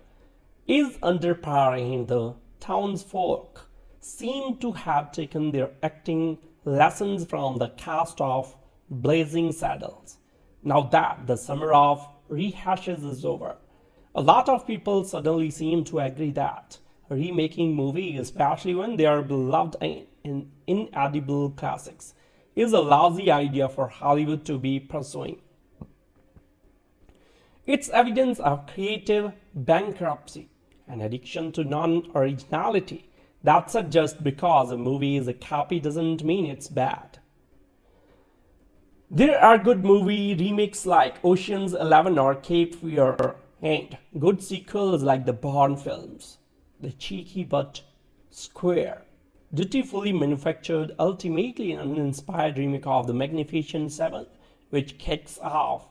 is underpowering the townsfolk, seem to have taken their acting lessons from the cast of Blazing Saddles. Now that the summer of rehashes is over, a lot of people suddenly seem to agree that remaking movies, especially when they are beloved and inedible classics, is a lousy idea for Hollywood to be pursuing. It's evidence of creative bankruptcy, an addiction to non-originality. That's just because a movie is a copy doesn't mean it's bad. There are good movie remakes like Ocean's 11 or Cape Fear, and good sequels like the Bourne films. The cheeky but square, dutifully manufactured, ultimately an inspired remake of the Magnificent Seven, which kicks off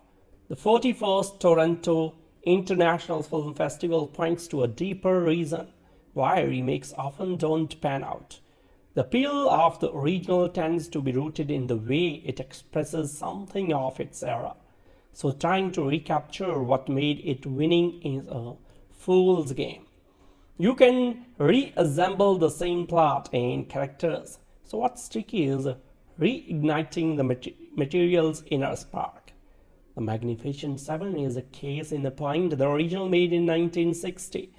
the 41st Toronto International Film Festival, points to a deeper reason why remakes often don't pan out. The appeal of the original tends to be rooted in the way it expresses something of its era. So trying to recapture what made it winning is a fool's game. You can reassemble the same plot and characters. So what's tricky is reigniting the material's inner spark. The Magnificent Seven is a case in point. The original, made in 1960,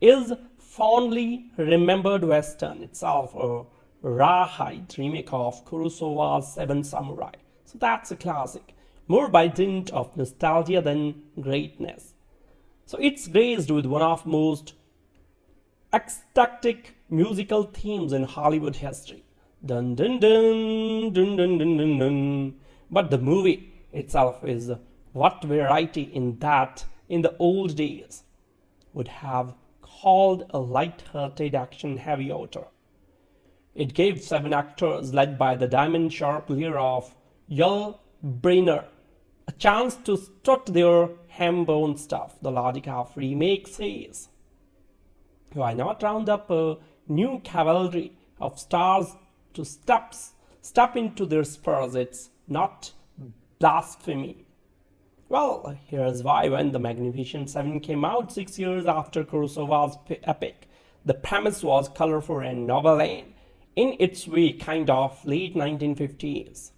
is fondly remembered Western, itself a rawhide remake of Kurosawa's Seven Samurai. So that's a classic, more by dint of nostalgia than greatness. So it's graced with one of most ecstatic musical themes in Hollywood history. Dun dun dun dun dun dun dun dun. But the movie itself is what variety in that in the old days would have called a light-hearted action-heavy author. It gave seven actors led by the diamond-sharp leader of Yul Brynner a chance to strut their ham-bone stuff. The logic of remake says, why not round up a new cavalry of stars to step into their spurs? It's not blasphemy. Well, here's why. When the Magnificent Seven came out 6 years after Kurosawa's epic, the premise was colorful and novel and, in its way, kind of late 1950s.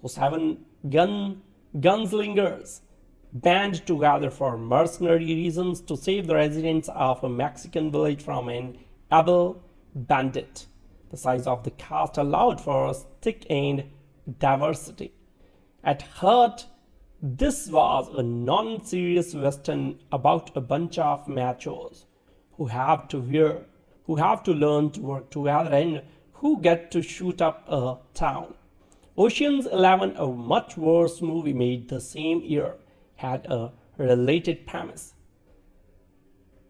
So seven gunslingers band together for mercenary reasons to save the residents of a Mexican village from an evil bandit. The size of the cast allowed for thick and diversity. At heart, this was a non-serious Western about a bunch of machos who have to wear who have to learn to work together and who get to shoot up a town. Ocean's 11, a much worse movie made the same year, had a related premise.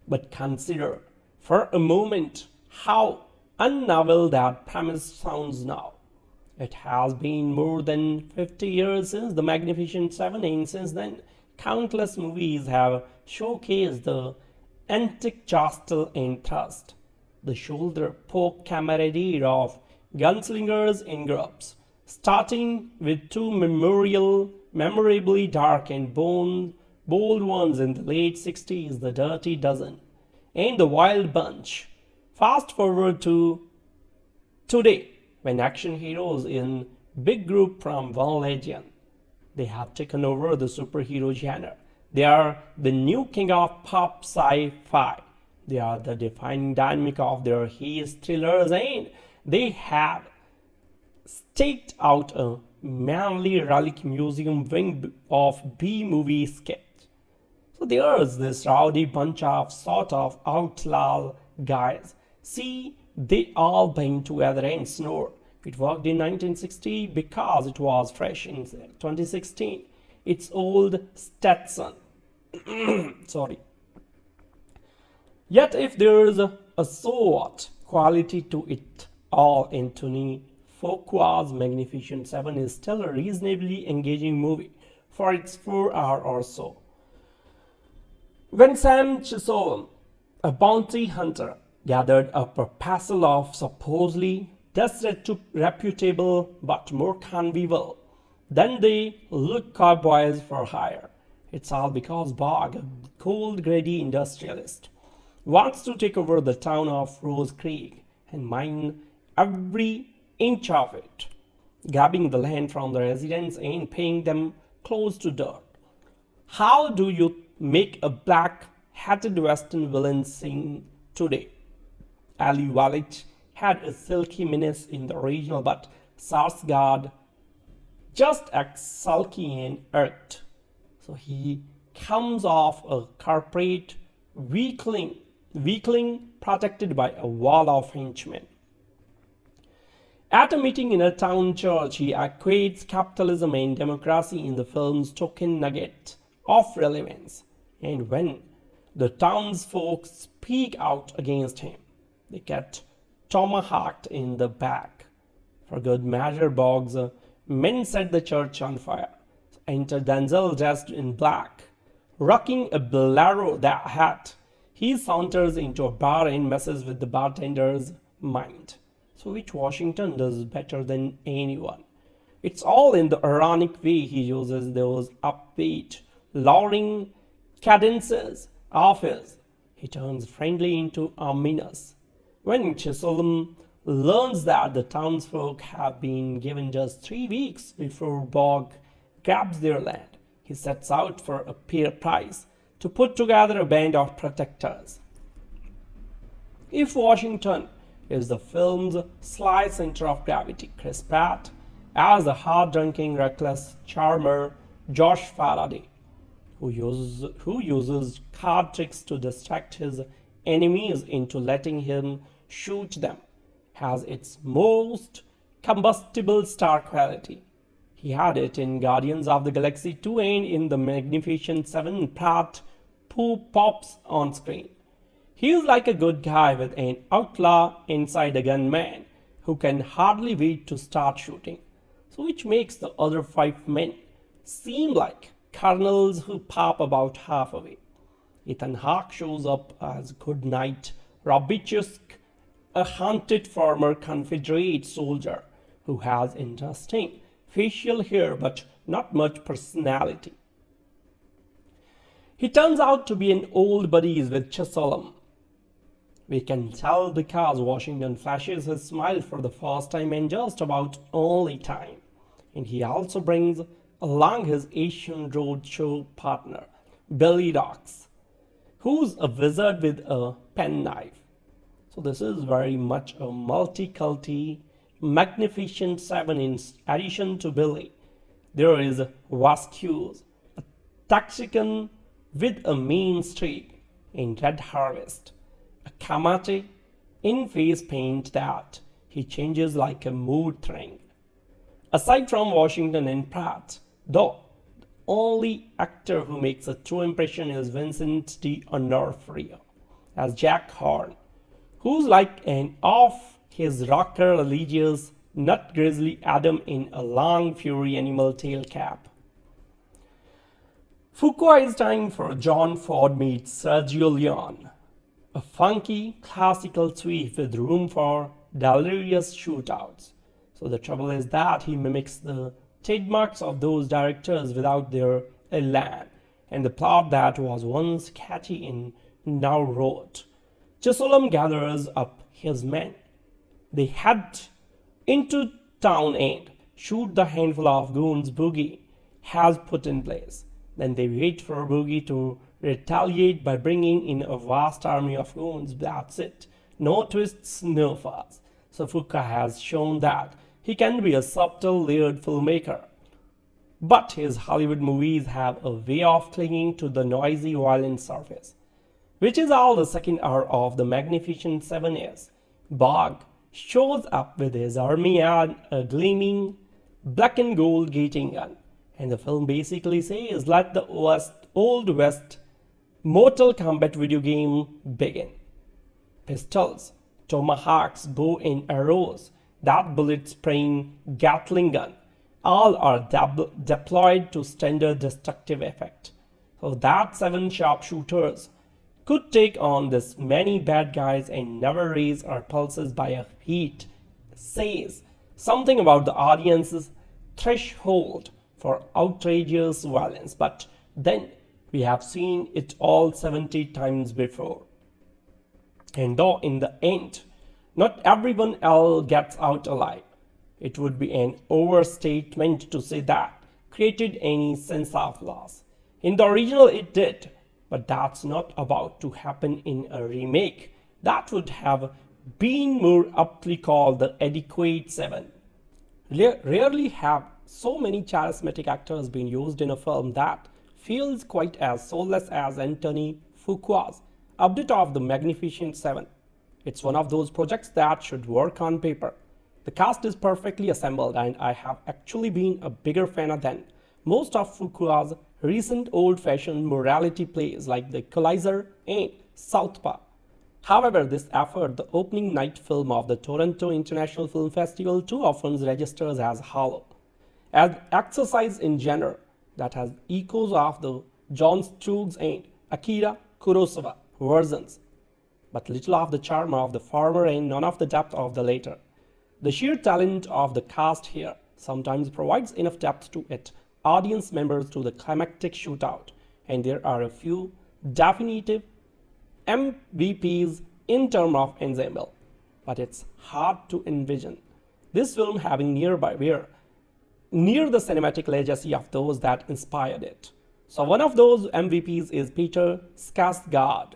But consider for a moment how unnovel that premise sounds now. It has been more than 50 years since The Magnificent Seven, and since then countless movies have showcased the antic jostle and thrust, the shoulder poke camaraderie of gunslingers and grubs, starting with two memorably dark and bold ones in the late 60s, The Dirty Dozen and The Wild Bunch. Fast forward to today, when action heroes in big group from one legion, they have taken over the superhero genre. They are the new king of pop sci-fi. They are the defining dynamic of their heist thrillers, and they have staked out a manly relic museum wing of B-movie sketch. So there's this rowdy bunch of sort of outlaw guys. See, they all bang together and snore. It worked in 1960 because it was fresh in 2016. It's old Stetson. Sorry. Yet if there's a so-what quality to it all, Anthony Fuqua's Magnificent Seven is still a reasonably engaging movie for its 4 hours or so. When Sam Chisolm, a bounty hunter, gathered up a parcel of supposedly desperate to reputable but more convivial than they look cowboys for hire. It's all because Bogue, a cold, greedy industrialist, wants to take over the town of Rose Creek and mine every inch of it, grabbing the land from the residents and paying them close to dirt. How do you make a black-hatted Western villain sing today? Ali Wallach had a silky menace in the original, but Sarsgaard just acts sulky and irked. So he comes off a corporate weakling protected by a wall of henchmen. At a meeting in a town church, he equates capitalism and democracy in the film's token nugget of relevance. And when the townsfolk speak out against him, they get tomahawked in the back. For good measure, Bogue's men set the church on fire. Enter Denzel dressed in black, rocking a bolero hat. He saunters into a bar and messes with the bartender's mind. So which Washington does better than anyone? It's all in the ironic way he uses those upbeat, lowering cadences of his. He turns friendly into ominous. When Chisolm learns that the townsfolk have been given just 3 weeks before Bogue grabs their land, he sets out for a fair price to put together a band of protectors. If Washington is the film's sly center of gravity, Chris Pratt as the hard-drinking, reckless charmer Josh Faraday, who uses card tricks to distract his enemies into letting him shoot them, has its most combustible star quality. He had it in Guardians of the Galaxy 2, and in The Magnificent Seven, Pratt pops on screen. He is like a good guy with an outlaw inside a gunman who can hardly wait to start shooting, so which makes the other 5 men seem like colonels who pop about halfway. Ethan Hawke shows up as Goodnight Robicheaux, a hunted former Confederate soldier who has interesting facial hair but not much personality. He turns out to be an old buddies with Chisolm. We can tell because Washington flashes his smile for the first time and just about only time. And he also brings along his Asian roadshow partner, Billy Rocks, who's a wizard with a penknife. So this is very much a multi-culti Magnificent Seven. In addition to Billy, there is Vasquez, a Texican with a mean streak, in Red Harvest, a Kamate in-face paint that he changes like a mood ring. Aside from Washington and Pratt, though, the only actor who makes a true impression is Vincent D'Onofrio as Jack Horn, who's like an off his rocker religious nut grizzly Adam in a long fury animal tail cap. Fuqua is time for John Ford meets Sergio Leone, a funky classical sweep with room for delirious shootouts. So the trouble is that he mimics the trademarks of those directors without their elan, and the plot that was once catchy and now rote. Chisolm gathers up his men. They head into town and shoot the handful of goons Boogie has put in place. Then they wait for Boogie to retaliate by bringing in a vast army of goons. That's it. No twists, no fuss. So Fuqua has shown that he can be a subtle, layered filmmaker. But his Hollywood movies have a way of clinging to the noisy, violent surface, which is all the second hour of The Magnificent Seven is. Bogue shows up with his army and a gleaming black and gold gating gun. And the film basically says, let the Old West Mortal Kombat video game begin. Pistols, tomahawks, bow and arrows, that bullet-spraying Gatling gun, all are deployed to standard destructive effect. So that seven sharpshooters could take on this many bad guys and never raise our pulses by a beat says something about the audience's threshold for outrageous violence, but then we have seen it all 70 times before. And though in the end, not everyone else gets out alive, it would be an overstatement to say that created any sense of loss. In the original it did, but that's not about to happen in a remake that would have been more aptly called the adequate seven. Rarely have so many charismatic actors being used in a film that feels quite as soulless as Anthony Fuqua's update of The Magnificent Seven. It's one of those projects that should work on paper. The cast is perfectly assembled, and I have actually been a bigger fan than most of Fuqua's recent old-fashioned morality plays like The Equalizer and Southpaw. However, this effort, the opening night film of the Toronto International Film Festival, too often registers as hollow. An exercise in genre that has echoes of the John Sturges and Akira Kurosawa versions, but little of the charm of the former and none of the depth of the latter. The sheer talent of the cast here sometimes provides enough depth to its audience members to the climactic shootout, and there are a few definitive MVPs in terms of ensemble, but it's hard to envision this film having near the cinematic legacy of those that inspired it. So one of those MVPs is Peter Sarsgaard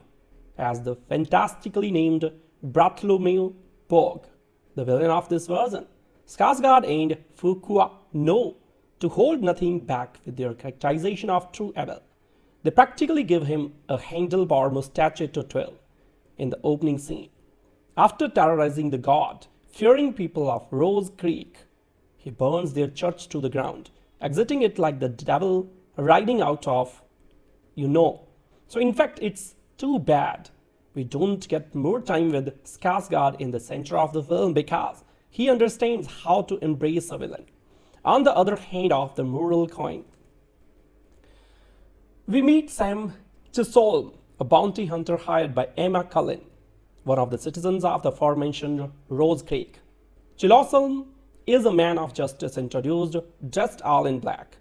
as the fantastically named Bartholomew Bogue, the villain of this version. Sarsgaard and Fuqua know to hold nothing back with their characterization of True Abel. They practically give him a handlebar mustache to twirl in the opening scene. After terrorizing the God-fearing people of Rose Creek, he burns their church to the ground, exiting it like the devil riding out of, So in fact, it's too bad we don't get more time with Skarsgård in the center of the film because he understands how to embrace a villain. On the other hand of the moral coin, we meet Sam Chisolm, a bounty hunter hired by Emma Cullen, one of the citizens of the aforementioned Rose Creek. Chisolm is a man of justice introduced dressed all in black,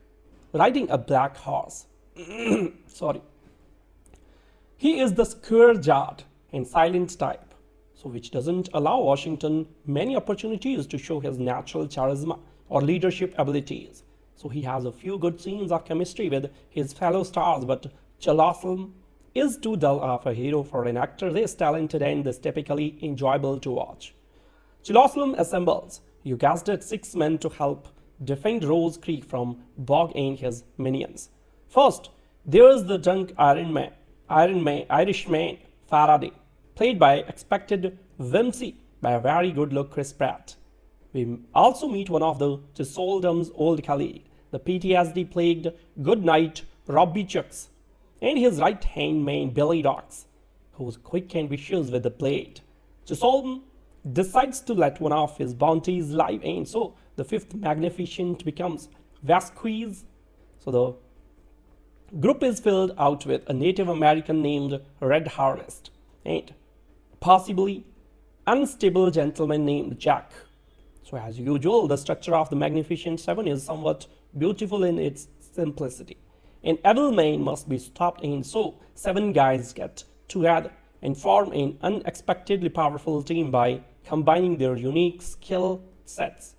riding a black horse. He is the square-jawed and silent type, so which doesn't allow Washington many opportunities to show his natural charisma or leadership abilities. So he has a few good scenes of chemistry with his fellow stars, but Chisolm is too dull of a hero for an actor this talented and this typically enjoyable to watch. Chisolm assembles, you guessed it, 6 men to help defend Rose Creek from Bogue and his minions. First, there is the drunk Irishman Faraday, played by expected whimsy by a very good-look Chris Pratt. We also meet one of the Chisolm's old colleague, the PTSD-plagued Goodnight Robicheaux, and his right-hand man Billy Rocks, who's quick and vicious with the blade. Chisolm decides to let one of his bounties live, and so the fifth magnificent becomes Vasquez. So the group is filled out with a Native American named Red Harvest and possibly unstable gentleman named Jack. So as usual, the structure of the Magnificent Seven is somewhat beautiful in its simplicity. An evil man must be stopped, and so seven guys get together and form an unexpectedly powerful team by combining their unique skill sets.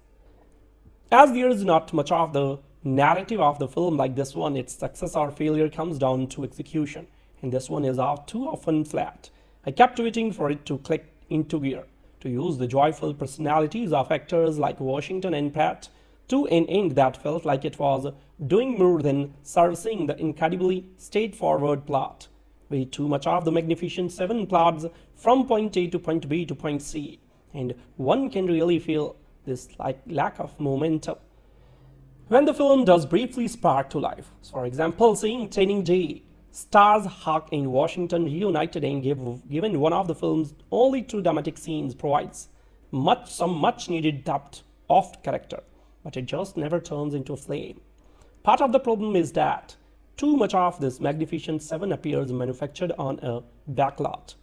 As there is not much of the narrative of the film like this one, its success or failure comes down to execution, and this one is too often flat. I kept waiting for it to click into gear, to use the joyful personalities of actors like Washington and Pratt to an end that felt like it was doing more than servicing the incredibly straightforward plot. Way too much of the Magnificent Seven plots from point A to point B to point C, and one can really feel this lack of momentum when the film does briefly spark to life. For example, seeing Training Day stars Hawke and Washington reunited and given one of the film's only two dramatic scenes provides some much needed depth of character, but it just never turns into a flame. Part of the problem is that too much of this Magnificent Seven appears manufactured on a backlot.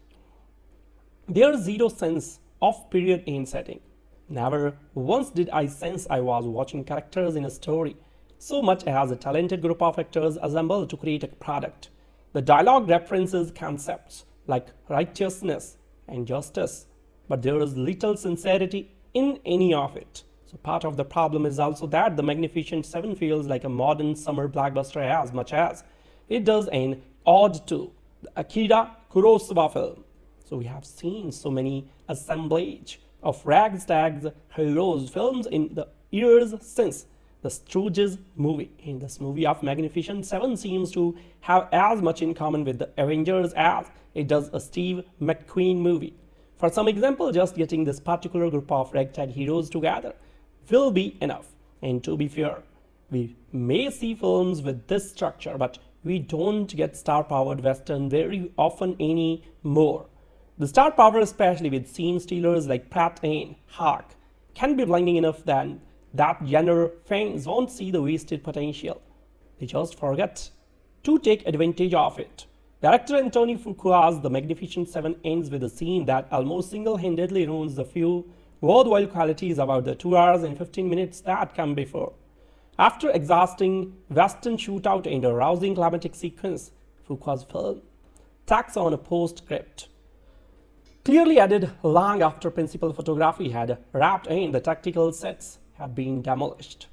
There's zero sense of period and setting. Never once did I sense I was watching characters in a story, so much as a talented group of actors assembled to create a product. The dialogue references concepts like righteousness and justice, but there is little sincerity in any of it. So part of the problem is also that the Magnificent Seven feels like a modern summer blockbuster as much as it does an ode to the Akira Kurosawa film. So we have seen so many assemblage of ragtag heroes films in the years since the Sturges movie, and this movie of Magnificent Seven seems to have as much in common with the Avengers as it does a Steve McQueen movie. For some example, just getting this particular group of ragtag heroes together will be enough. And to be fair, we may see films with this structure, but we don't get star-powered western very often anymore. The star power, especially with scene stealers like Pratt and Hawke, can be blinding enough that genre fans won't see the wasted potential. They just forget to take advantage of it. Director Antoine Fuqua's The Magnificent Seven ends with a scene that almost single-handedly ruins the few worthwhile qualities about the 2 hours and 15 minutes that come before. After exhausting western shootout and a rousing climatic sequence, Fuqua's film tacks on a postscript, clearly added long after principal photography had wrapped and the tactical sets had been demolished.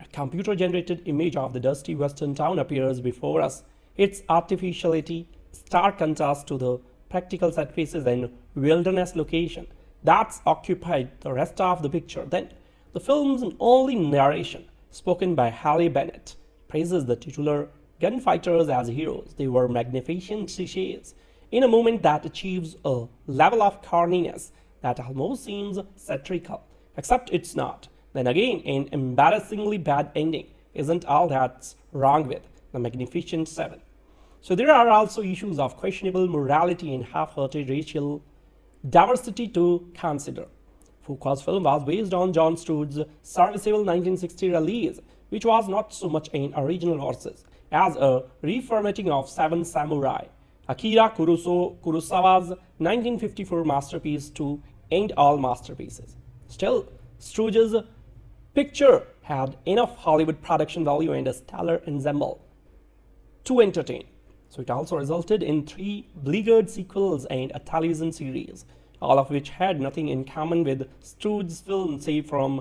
A computer-generated image of the dusty western town appears before us, its artificiality stark contrast to the practical set pieces and wilderness location that's occupied the rest of the picture. Then, the film's only narration, spoken by Halle Bennett, praises the titular gunfighters as heroes. They were magnificent clichés in a moment that achieves a level of corniness that almost seems satirical, except it's not. Then again, an embarrassingly bad ending isn't all that's wrong with The Magnificent Seven. So there are also issues of questionable morality and half-hearted racial diversity to consider. Fuqua's film was based on John Sturges' serviceable 1960 release, which was not so much an original versus as a reformatting of Seven Samurai, Akira Kurosawa's 1954 masterpiece to end all masterpieces. Still, Sturges' picture had enough Hollywood production value and a stellar ensemble to entertain. So it also resulted in 3 beleaguered sequels and a television series, all of which had nothing in common with Sturges' film save for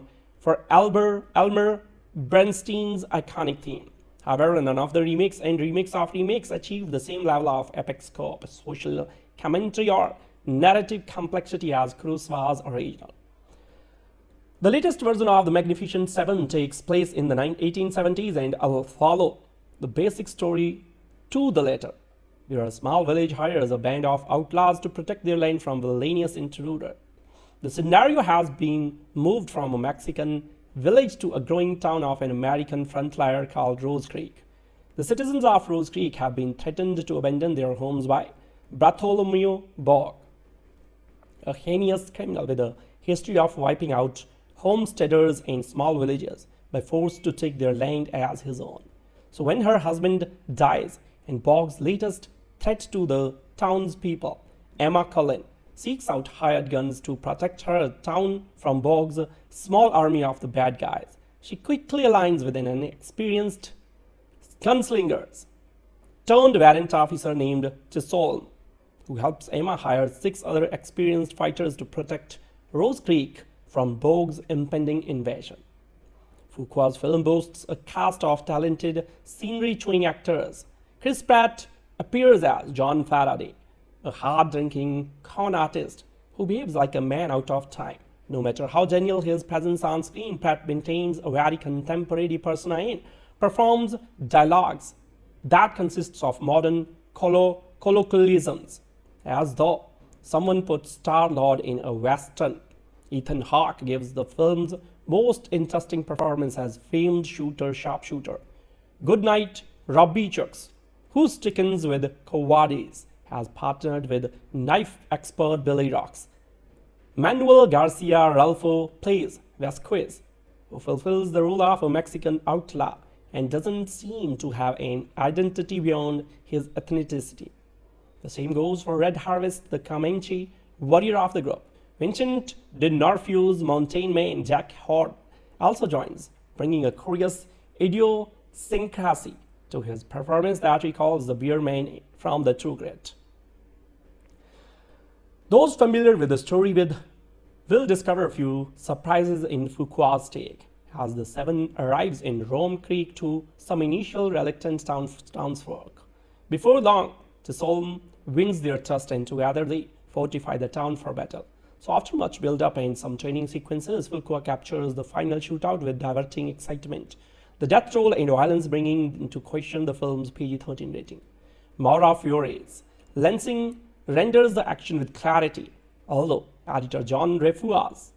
Elmer Bernstein's iconic theme. However, none of the remakes and remakes of remakes achieved the same level of epic scope, social commentary, or narrative complexity as Kurosawa's original. The latest version of The Magnificent Seven takes place in the 1870s and will follow the basic story to the letter. where a small village hires a band of outlaws to protect their land from villainous intruder. The scenario has been moved from a Mexican village to a growing town of an American frontier called Rose Creek. The citizens of Rose Creek have been threatened to abandon their homes by Bartholomew Bogue, a heinous criminal with a history of wiping out homesteaders in small villages by force to take their land as his own. So when her husband dies and Bogue's latest threat to the townspeople, Emma Cullen, seeks out hired guns to protect her town from Bogue's small army of the bad guys. She quickly aligns with an inexperienced gunslinger turned warrant officer named Chisolm, who helps Emma hire 6 other experienced fighters to protect Rose Creek from Bogue's impending invasion. Fuqua's film boasts a cast of talented scenery-chewing actors. Chris Pratt appears as John Faraday, a hard-drinking con artist who behaves like a man out of time. No matter how genial his presence on screen, Pratt maintains a very contemporary persona and performs dialogues that consists of modern colloquialisms, as though someone put Star-Lord in a western. Ethan Hawke gives the film's most interesting performance as famed sharpshooter Goodnight Robicheaux, who stickens with cowardice, has partnered with knife expert Billy Rocks. Manuel Garcia-Rulfo plays Vasquez, who fulfills the role of a Mexican outlaw and doesn't seem to have an identity beyond his ethnicity. The same goes for Red Harvest, the Comanche warrior of the group. Vincent D'Onofrio's mountain man Jack Horn also joins, bringing a curious idiosyncrasy to his performance that recalls the beer man from The True Grit. Those familiar with the story will discover a few surprises in Fuqua's take, as the 7 arrives in Rome Creek to some initial reluctant townsfolk. Before long, Chisolm wins their trust and together they fortify the town for battle. So after much build-up and some training sequences, Fuqua captures the final shootout with diverting excitement, the death toll and violence bringing into question the film's PG-13 rating. Maura Furies Lansing renders the action with clarity, although editor John Refua's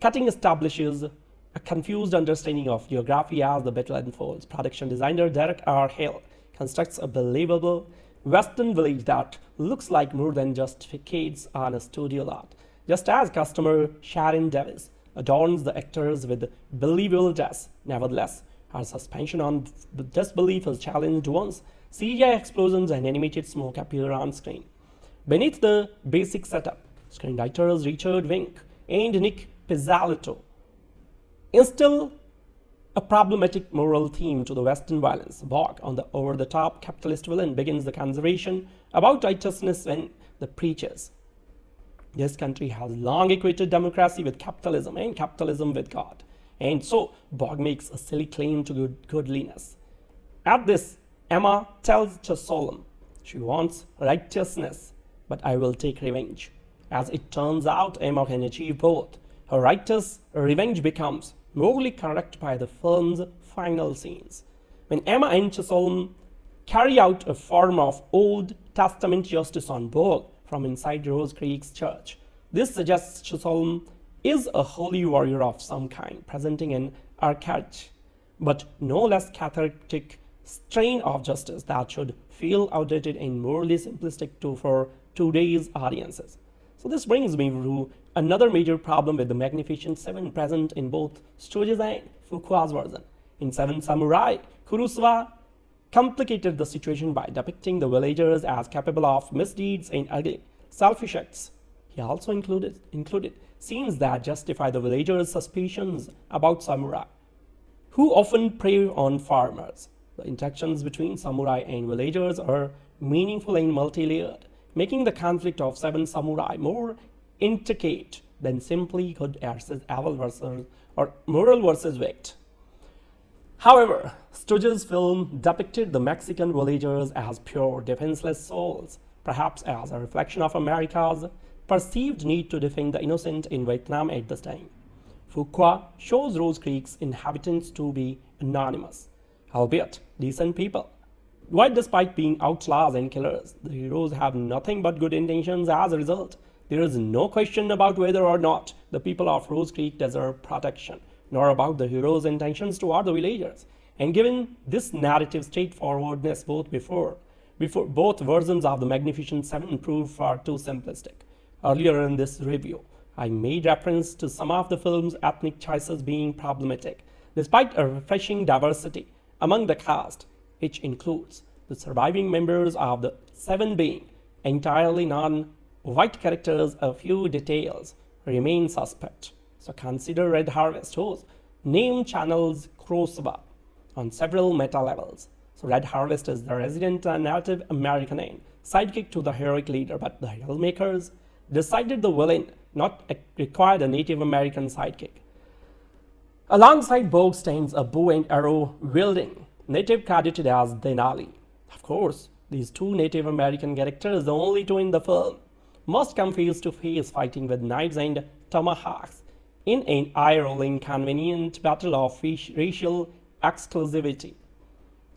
cutting establishes a confused understanding of geography as the battle unfolds. Production designer Derek R. Hale constructs a believable western village that looks like more than just facades on a studio lot, just as customer Sharon Davis adorns the actors with believable dress. Nevertheless, her suspension on disbelief is challenged once CGI explosions and animated smoke appear on screen. Beneath the basic setup, screenwriters Richard Wenk and Nick Pizzolatto instill a problematic moral theme to the Western violence. Bogue, on the over-the-top capitalist villain, begins the conversation about righteousness when the preachers, "This country has long equated democracy with capitalism and capitalism with God." And so, Bogue makes a silly claim to goodliness. At this, Emma tells Chisolm she wants righteousness, but I will take revenge. As it turns out, Emma can achieve both. Her righteous revenge becomes morally correct by the film's final scenes, when Emma and Chisolm carry out a form of Old Testament justice on Bogue from inside Rose Creek's church. This suggests Chisolm is a holy warrior of some kind, presenting an archaic but no less cathartic strain of justice that should feel outdated and morally simplistic for today's audiences. So this brings me to another major problem with the Magnificent Seven present in both Sturges and Fuqua's version. In Seven Samurai, Kurosawa complicated the situation by depicting the villagers as capable of misdeeds and ugly, selfish acts. He also included scenes that justify the villagers' suspicions about samurai, who often prey on farmers. The interactions between samurai and villagers are meaningful and multi-layered, making the conflict of Seven Samurai more intricate than simply good versus evil versus or moral versus wit. However, Sturges' film depicted the Mexican villagers as pure, defenseless souls, perhaps as a reflection of America's perceived need to defend the innocent in Vietnam at this time. Fuqua shows Rose Creek's inhabitants to be anonymous, albeit decent people, Why, despite being outlaws and killers, the heroes have nothing but good intentions. As a result, there is no question about whether or not the people of Rose Creek deserve protection, nor about the heroes' intentions toward the villagers. And given this narrative straightforwardness, both versions of the Magnificent Seven prove far too simplistic. Earlier in this review, I made reference to some of the film's ethnic choices being problematic, despite a refreshing diversity among the cast, which includes the surviving members of the Seven being entirely non-white characters. A few details remain suspect. So consider Red Harvest, whose name channels Kurosawa on several meta levels. So Red Harvest is the resident Native American and sidekick to the heroic leader, but the filmmakers decided the villain not required a Native American sidekick. Alongside Bogue stands a bow and arrow wielding native credited as Denali. Of course, these two Native American characters, the only two in the film, must come face to face fighting with knives and tomahawks in an eye-rolling convenient battle of racial exclusivity.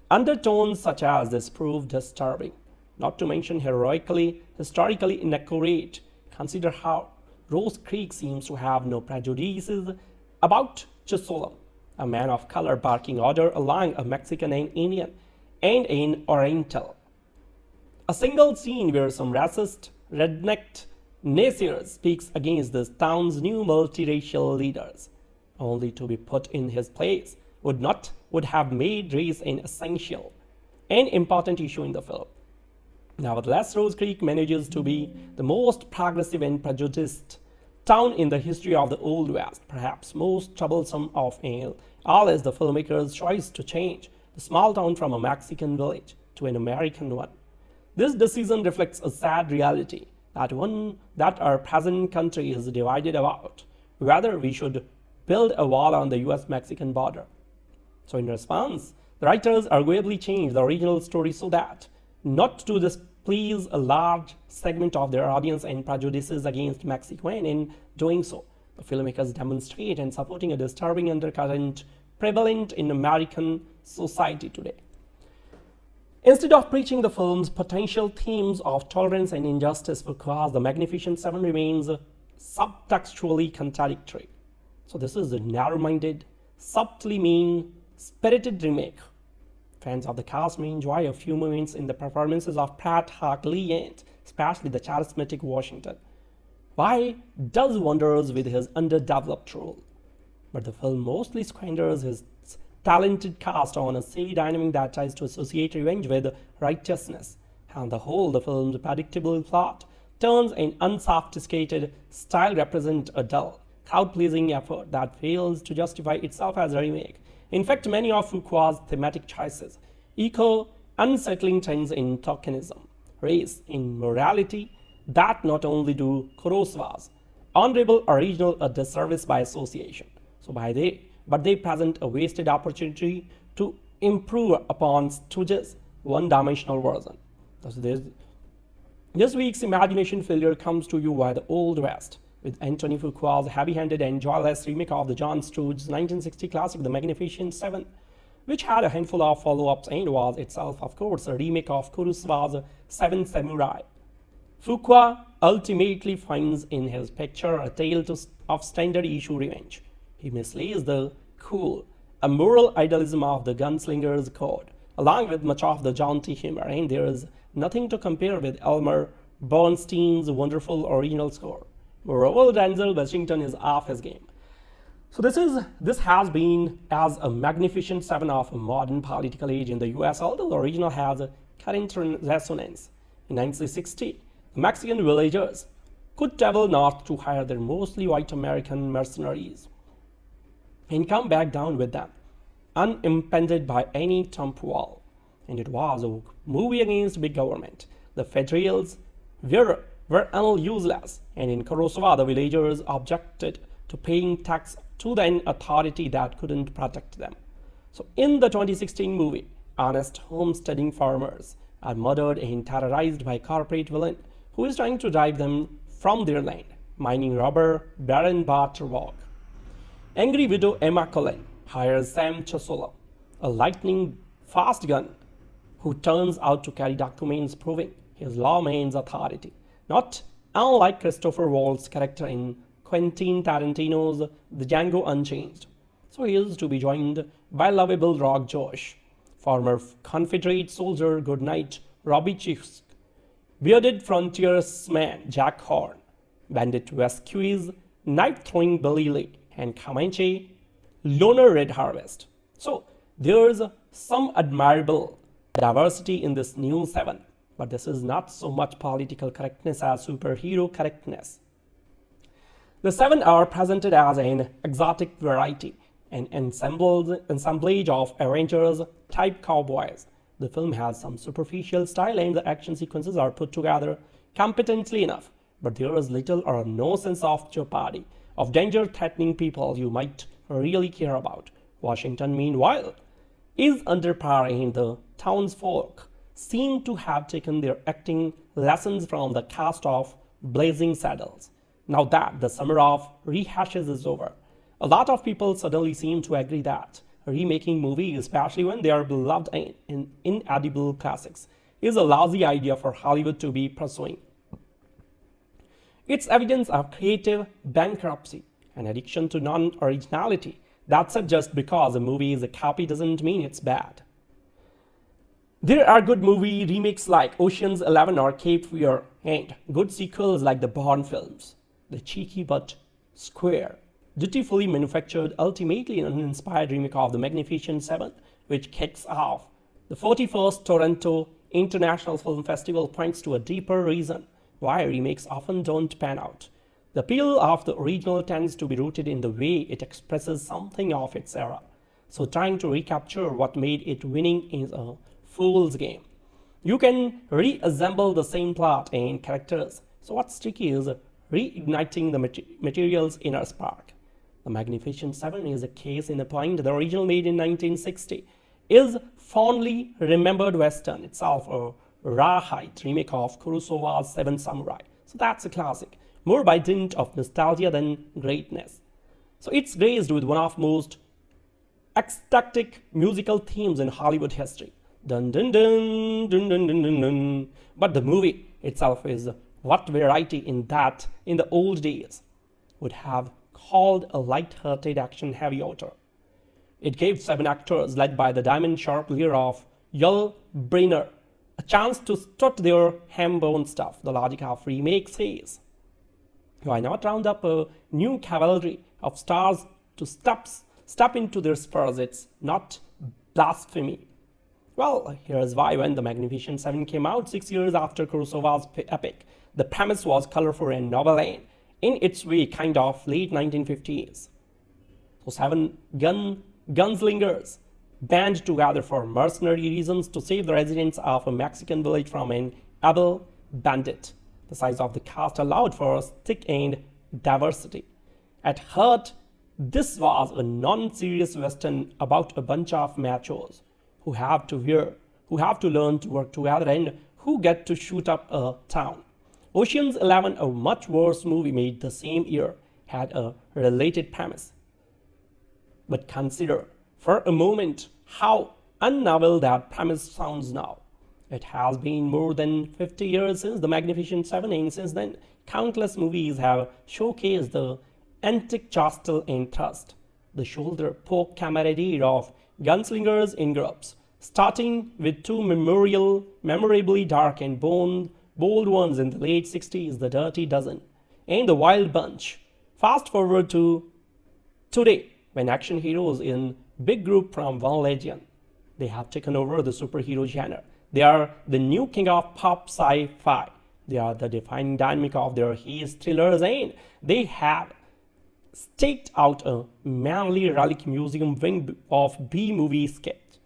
Undertones such as this prove disturbing, not to mention historically inaccurate. Consider how Rose Creek seems to have no prejudices about Chisolm, a man of color barking order along a Mexican and Indian and an Oriental. A single scene where some racist rednecked naysayer speaks against this town's new multiracial leaders, only to be put in his place, would have made race an essential and important issue in the film. Nevertheless, Rose Creek manages to be the most progressive and prejudiced town in the history of the Old West. Perhaps most troublesome of all is the filmmaker's choice to change the small town from a Mexican village to an American one. This decision reflects a sad reality that our present country is divided about, whether we should build a wall on the US-Mexican border. So in response, the writers arguably changed the original story so that not to displease a large segment of their audience and prejudices against Mexico, and in doing so, the filmmakers demonstrate and supporting a disturbing undercurrent prevalent in American society today. Instead of preaching the film's potential themes of tolerance and injustice for cause, the Magnificent Seven remains subtextually contradictory. So this is a narrow-minded, subtly mean-spirited remake. Fans of the cast may enjoy a few moments in the performances of Pratt, Hawke, Lee, and especially the charismatic Washington. Why does wonders with his underdeveloped role, but the film mostly squanders his talented cast on a silly dynamic that tries to associate revenge with righteousness. On the whole, the film's predictable plot turns an unsophisticated style represent a dull, crowd-pleasing effort that fails to justify itself as a remake. In fact, many of Fuqua's thematic choices echo unsettling trends in tokenism, race, and morality that not only do Kurosawa's honorable original a disservice by association, but they present a wasted opportunity to improve upon Sturges' one-dimensional version. This week's imagination failure comes to you by the Old West, with Anthony Fuqua's heavy-handed and joyless remake of the John Sturges' 1960 classic The Magnificent Seven, which had a handful of follow-ups and was itself, of course, a remake of Kurosawa's Seven Samurai. Fuqua ultimately finds in his picture a tale of standard-issue revenge. He mislays the cool, immoral idealism of the gunslinger's code, along with much of the jaunty humor, and there is nothing to compare with Elmer Bernstein's wonderful original score. Moreover, Denzel Washington is off his game. So this has been as a Magnificent Seven of a modern political age in the US, although the original has a current resonance. In 1960, Mexican villagers could travel north to hire their mostly white American mercenaries and come back down with them, unimpeded by any Trump wall. And it was a movie against big government. The Federals were all useless, and in Kurosawa, the villagers objected to paying tax to an authority that couldn't protect them. So in the 2016 movie, honest homesteading farmers are murdered and terrorized by a corporate villain who is trying to drive them from their land, mining robber Baron Bartholomew Bogue. Angry widow Emma Cullen hires Sam Chisolm, a lightning-fast gun who turns out to carry documents proving his lawman's authority, not unlike Christopher Waltz's character in Quentin Tarantino's The Django Unchained. So he is to be joined by lovable Rock Josh, former Confederate soldier Goodnight Robicheaux, bearded frontiersman Jack Horn, bandit Vasquez, knife-throwing Billy Lee, and Comanche loner Red Harvest. So there's some admirable diversity in this new Seven, but this is not so much political correctness as superhero correctness. The Seven are presented as an exotic variety, an assemblage of Avengers-type cowboys. The film has some superficial style and the action sequences are put together competently enough, but there is little or no sense of jeopardy, of danger threatening people you might really care about. Washington, meanwhile, is under par, and the townsfolk seem to have taken their acting lessons from the cast of Blazing Saddles. Now that the summer of rehashes is over, a lot of people suddenly seem to agree that remaking movies, especially when they are beloved and inedible classics, is a lousy idea for Hollywood to be pursuing. It's evidence of creative bankruptcy, an addiction to non-originality. That said, just because a movie is a copy doesn't mean it's bad. There are good movie remakes like Ocean's 11 or Cape Fear, and good sequels like the Bourne films. The cheeky but square, dutifully manufactured, ultimately an uninspired remake of The Magnificent Seven, which kicks off the 41st Toronto International Film Festival, points to a deeper reason why remakes often don't pan out. The appeal of the original tends to be rooted in the way it expresses something of its era, so trying to recapture what made it winning is a fool's game. You can reassemble the same plot and characters, so what's tricky is reigniting the material's inner spark. The Magnificent Seven is a case in the point. The original, made in 1960, is fondly remembered Western, itself a rawhide remake of Kurosawa's Seven Samurai. So that's a classic, more by dint of nostalgia than greatness. So it's graced with one of the most ecstatic musical themes in Hollywood history. Dun dun dun dun dun dun dun dun. But the movie itself is what variety in that, in the old days, would have called a light-hearted action-heavy author. It gave seven actors, led by the diamond-sharp leer of Yul Brynner, a chance to strut their ham-bone stuff. The logic of remakes says, why not round up a new cavalry of stars to step into their spurs? It's not blasphemy. Well, here's why. When The Magnificent Seven came out 6 years after Kurosawa's epic, the premise was colorful and novel, and in its way, kind of late 1950s. So seven gunslingers band together for mercenary reasons to save the residents of a Mexican village from an able bandit. The size of the cast allowed for thick and diversity. At heart, this was a non-serious Western about a bunch of machos who have to learn to work together and who get to shoot up a town. Ocean's 11, a much worse movie made the same year, had a related premise. But consider for a moment how unnovel that premise sounds now. It has been more than 50 years since The Magnificent Seven, and since then, countless movies have showcased the antic jostle and thrust, the shoulder poke camaraderie of gunslingers in groups, starting with two memorably dark and bold ones in the late 60s, The Dirty Dozen and The Wild Bunch. Fast forward to today, when action heroes in big group from one legion, they have taken over the superhero genre. They are the new king of pop sci-fi. They are the defining dynamic of their heist thrillers, and they have staked out a manly relic museum wing of B-movie skit.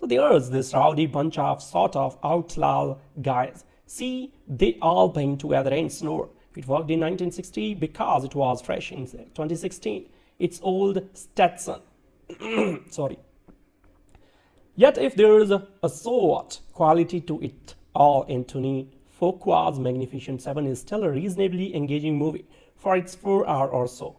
So there's this rowdy bunch of sort of outlaw guys. See, they all bang together and snore. It worked in 1960 because it was fresh. In 2016, it's old Stetson. Sorry. Yet if there is a so what quality to it all, Anthony Fuqua's Magnificent Seven is still a reasonably engaging movie for its 4 hours or so.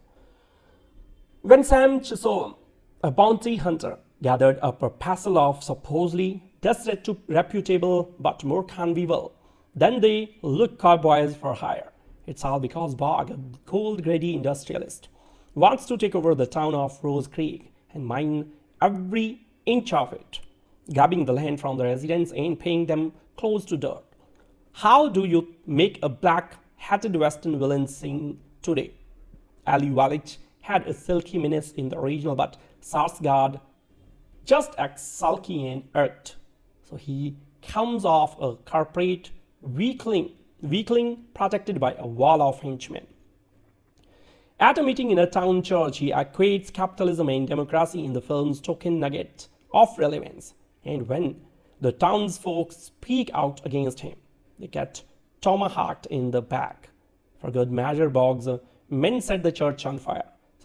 When Sam Chisolm, a bounty hunter, gathered up a parcel of supposedly less reputable but more convivial than the look cowboys for hire. It's all because Bogue, a cold, greedy industrialist, wants to take over the town of Rose Creek and mine every inch of it, grabbing the land from the residents and paying them close to dirt. How do you make a black-hatted Western villain sing today? Ali Wallach had a silky menace in the original, but Sarsgaard just acts sulky and earth. So he comes off a corporate weakling protected by a wall of henchmen. At a meeting in a town church, he equates capitalism and democracy in the film's token nugget of relevance. And when the townsfolk speak out against him, they get tomahawked in the back. For good measure, Bogue's men set the church on fire.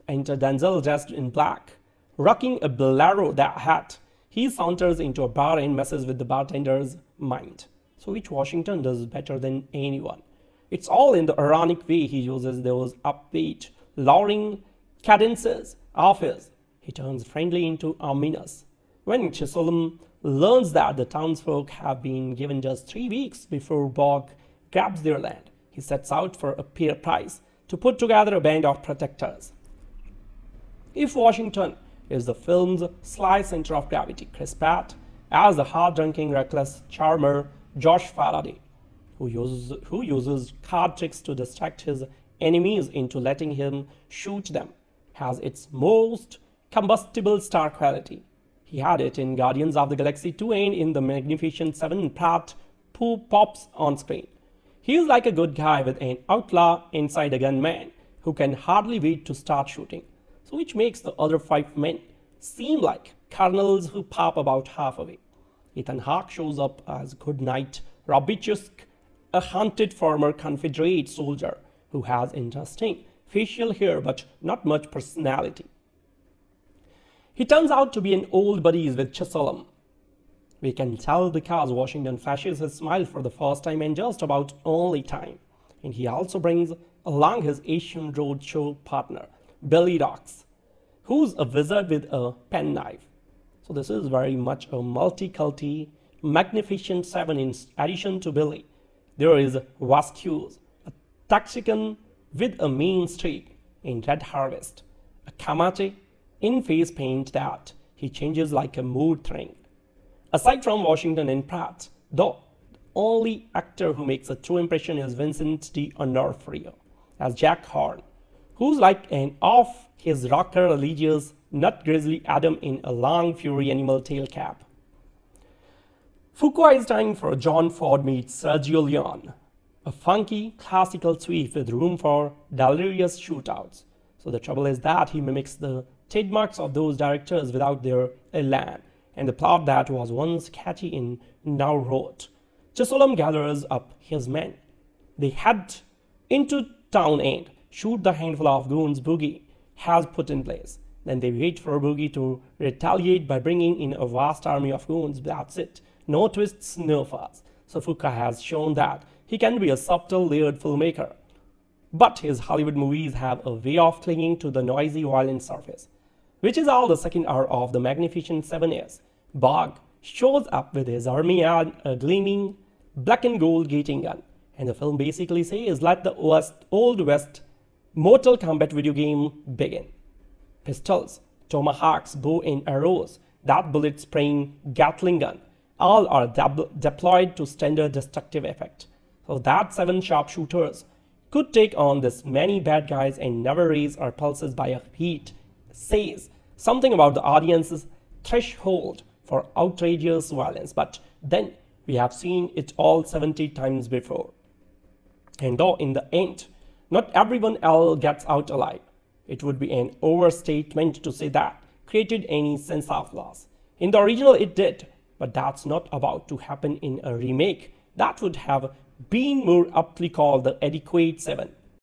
Enter Denzel dressed in black, rocking a bolero hat. He saunters into a bar and messes with the bartender's mind. So which Washington does better than anyone? It's all in the ironic way he uses those upbeat, lowering cadences of his. He turns friendly into ominous. When Chisolm learns that the townsfolk have been given just 3 weeks before Bogue grabs their land, he sets out for a fair price to put together a band of protectors. If Washington is the film's sly center of gravity, Chris Pratt as the hard-drinking, reckless charmer Josh Faraday, who uses card tricks to distract his enemies into letting him shoot them, has its most combustible star quality. He had it in Guardians of the Galaxy 2 and in The Magnificent Seven. Pratt pops on screen. He is like a good guy with an outlaw inside a gunman who can hardly wait to start shooting, so which makes the other 5 men seem like colonels who pop about halfway. Ethan Hawke shows up as Goodnight Robicheaux, a hunted former Confederate soldier who has interesting facial hair but not much personality. He turns out to be an old buddy with Chisolm. We can tell because Washington flashes his smile for the first time and just about only time. And he also brings along his Asian roadshow partner, Billy Rocks, who's a wizard with a penknife. So this is very much a multi-culti Magnificent Seven. In addition to Billy, there is Vasquez, a Texican with a mean streak, in Red Harvest, a Kamate in face paint that he changes like a mood ring. Aside from Washington and Pratt, though, the only actor who makes a true impression is Vincent D'Onofrio as Jack Horn, who's like an off his rocker religious nut grizzly Adam in a long fury animal tail cap. Fuqua is time for John Ford meets Sergio Leone, a funky classical sweep with room for delirious shootouts. So the trouble is that he mimics the trademarks of those directors without their elan, and the plot that was once catchy and now rote. Chisolm gathers up his men. They head into town and shoot the handful of goons Boogie has put in place. Then they wait for Boogie to retaliate by bringing in a vast army of goons. That's it. No twists, no fuss. So Fuqua has shown that he can be a subtle, layered filmmaker. But his Hollywood movies have a way of clinging to the noisy, violent surface, which is all the second hour of The Magnificent Seven is. Bogue shows up with his army and a gleaming black and gold gating gun, and the film basically says, let the Old West Mortal Kombat video game begin. Pistols, tomahawks, bow and arrows, that bullet-spraying Gatling gun, all are deployed to standard destructive effect, so that 7 sharpshooters could take on this many bad guys and never raise our pulses by a beat says something about the audience's threshold for outrageous violence. But then we have seen it all 70 times before, and though in the end not everyone else gets out alive, it would be an overstatement to say that created any sense of loss. In the original it did, but that's not about to happen in a remake that would have been more aptly called The Adequate Seven.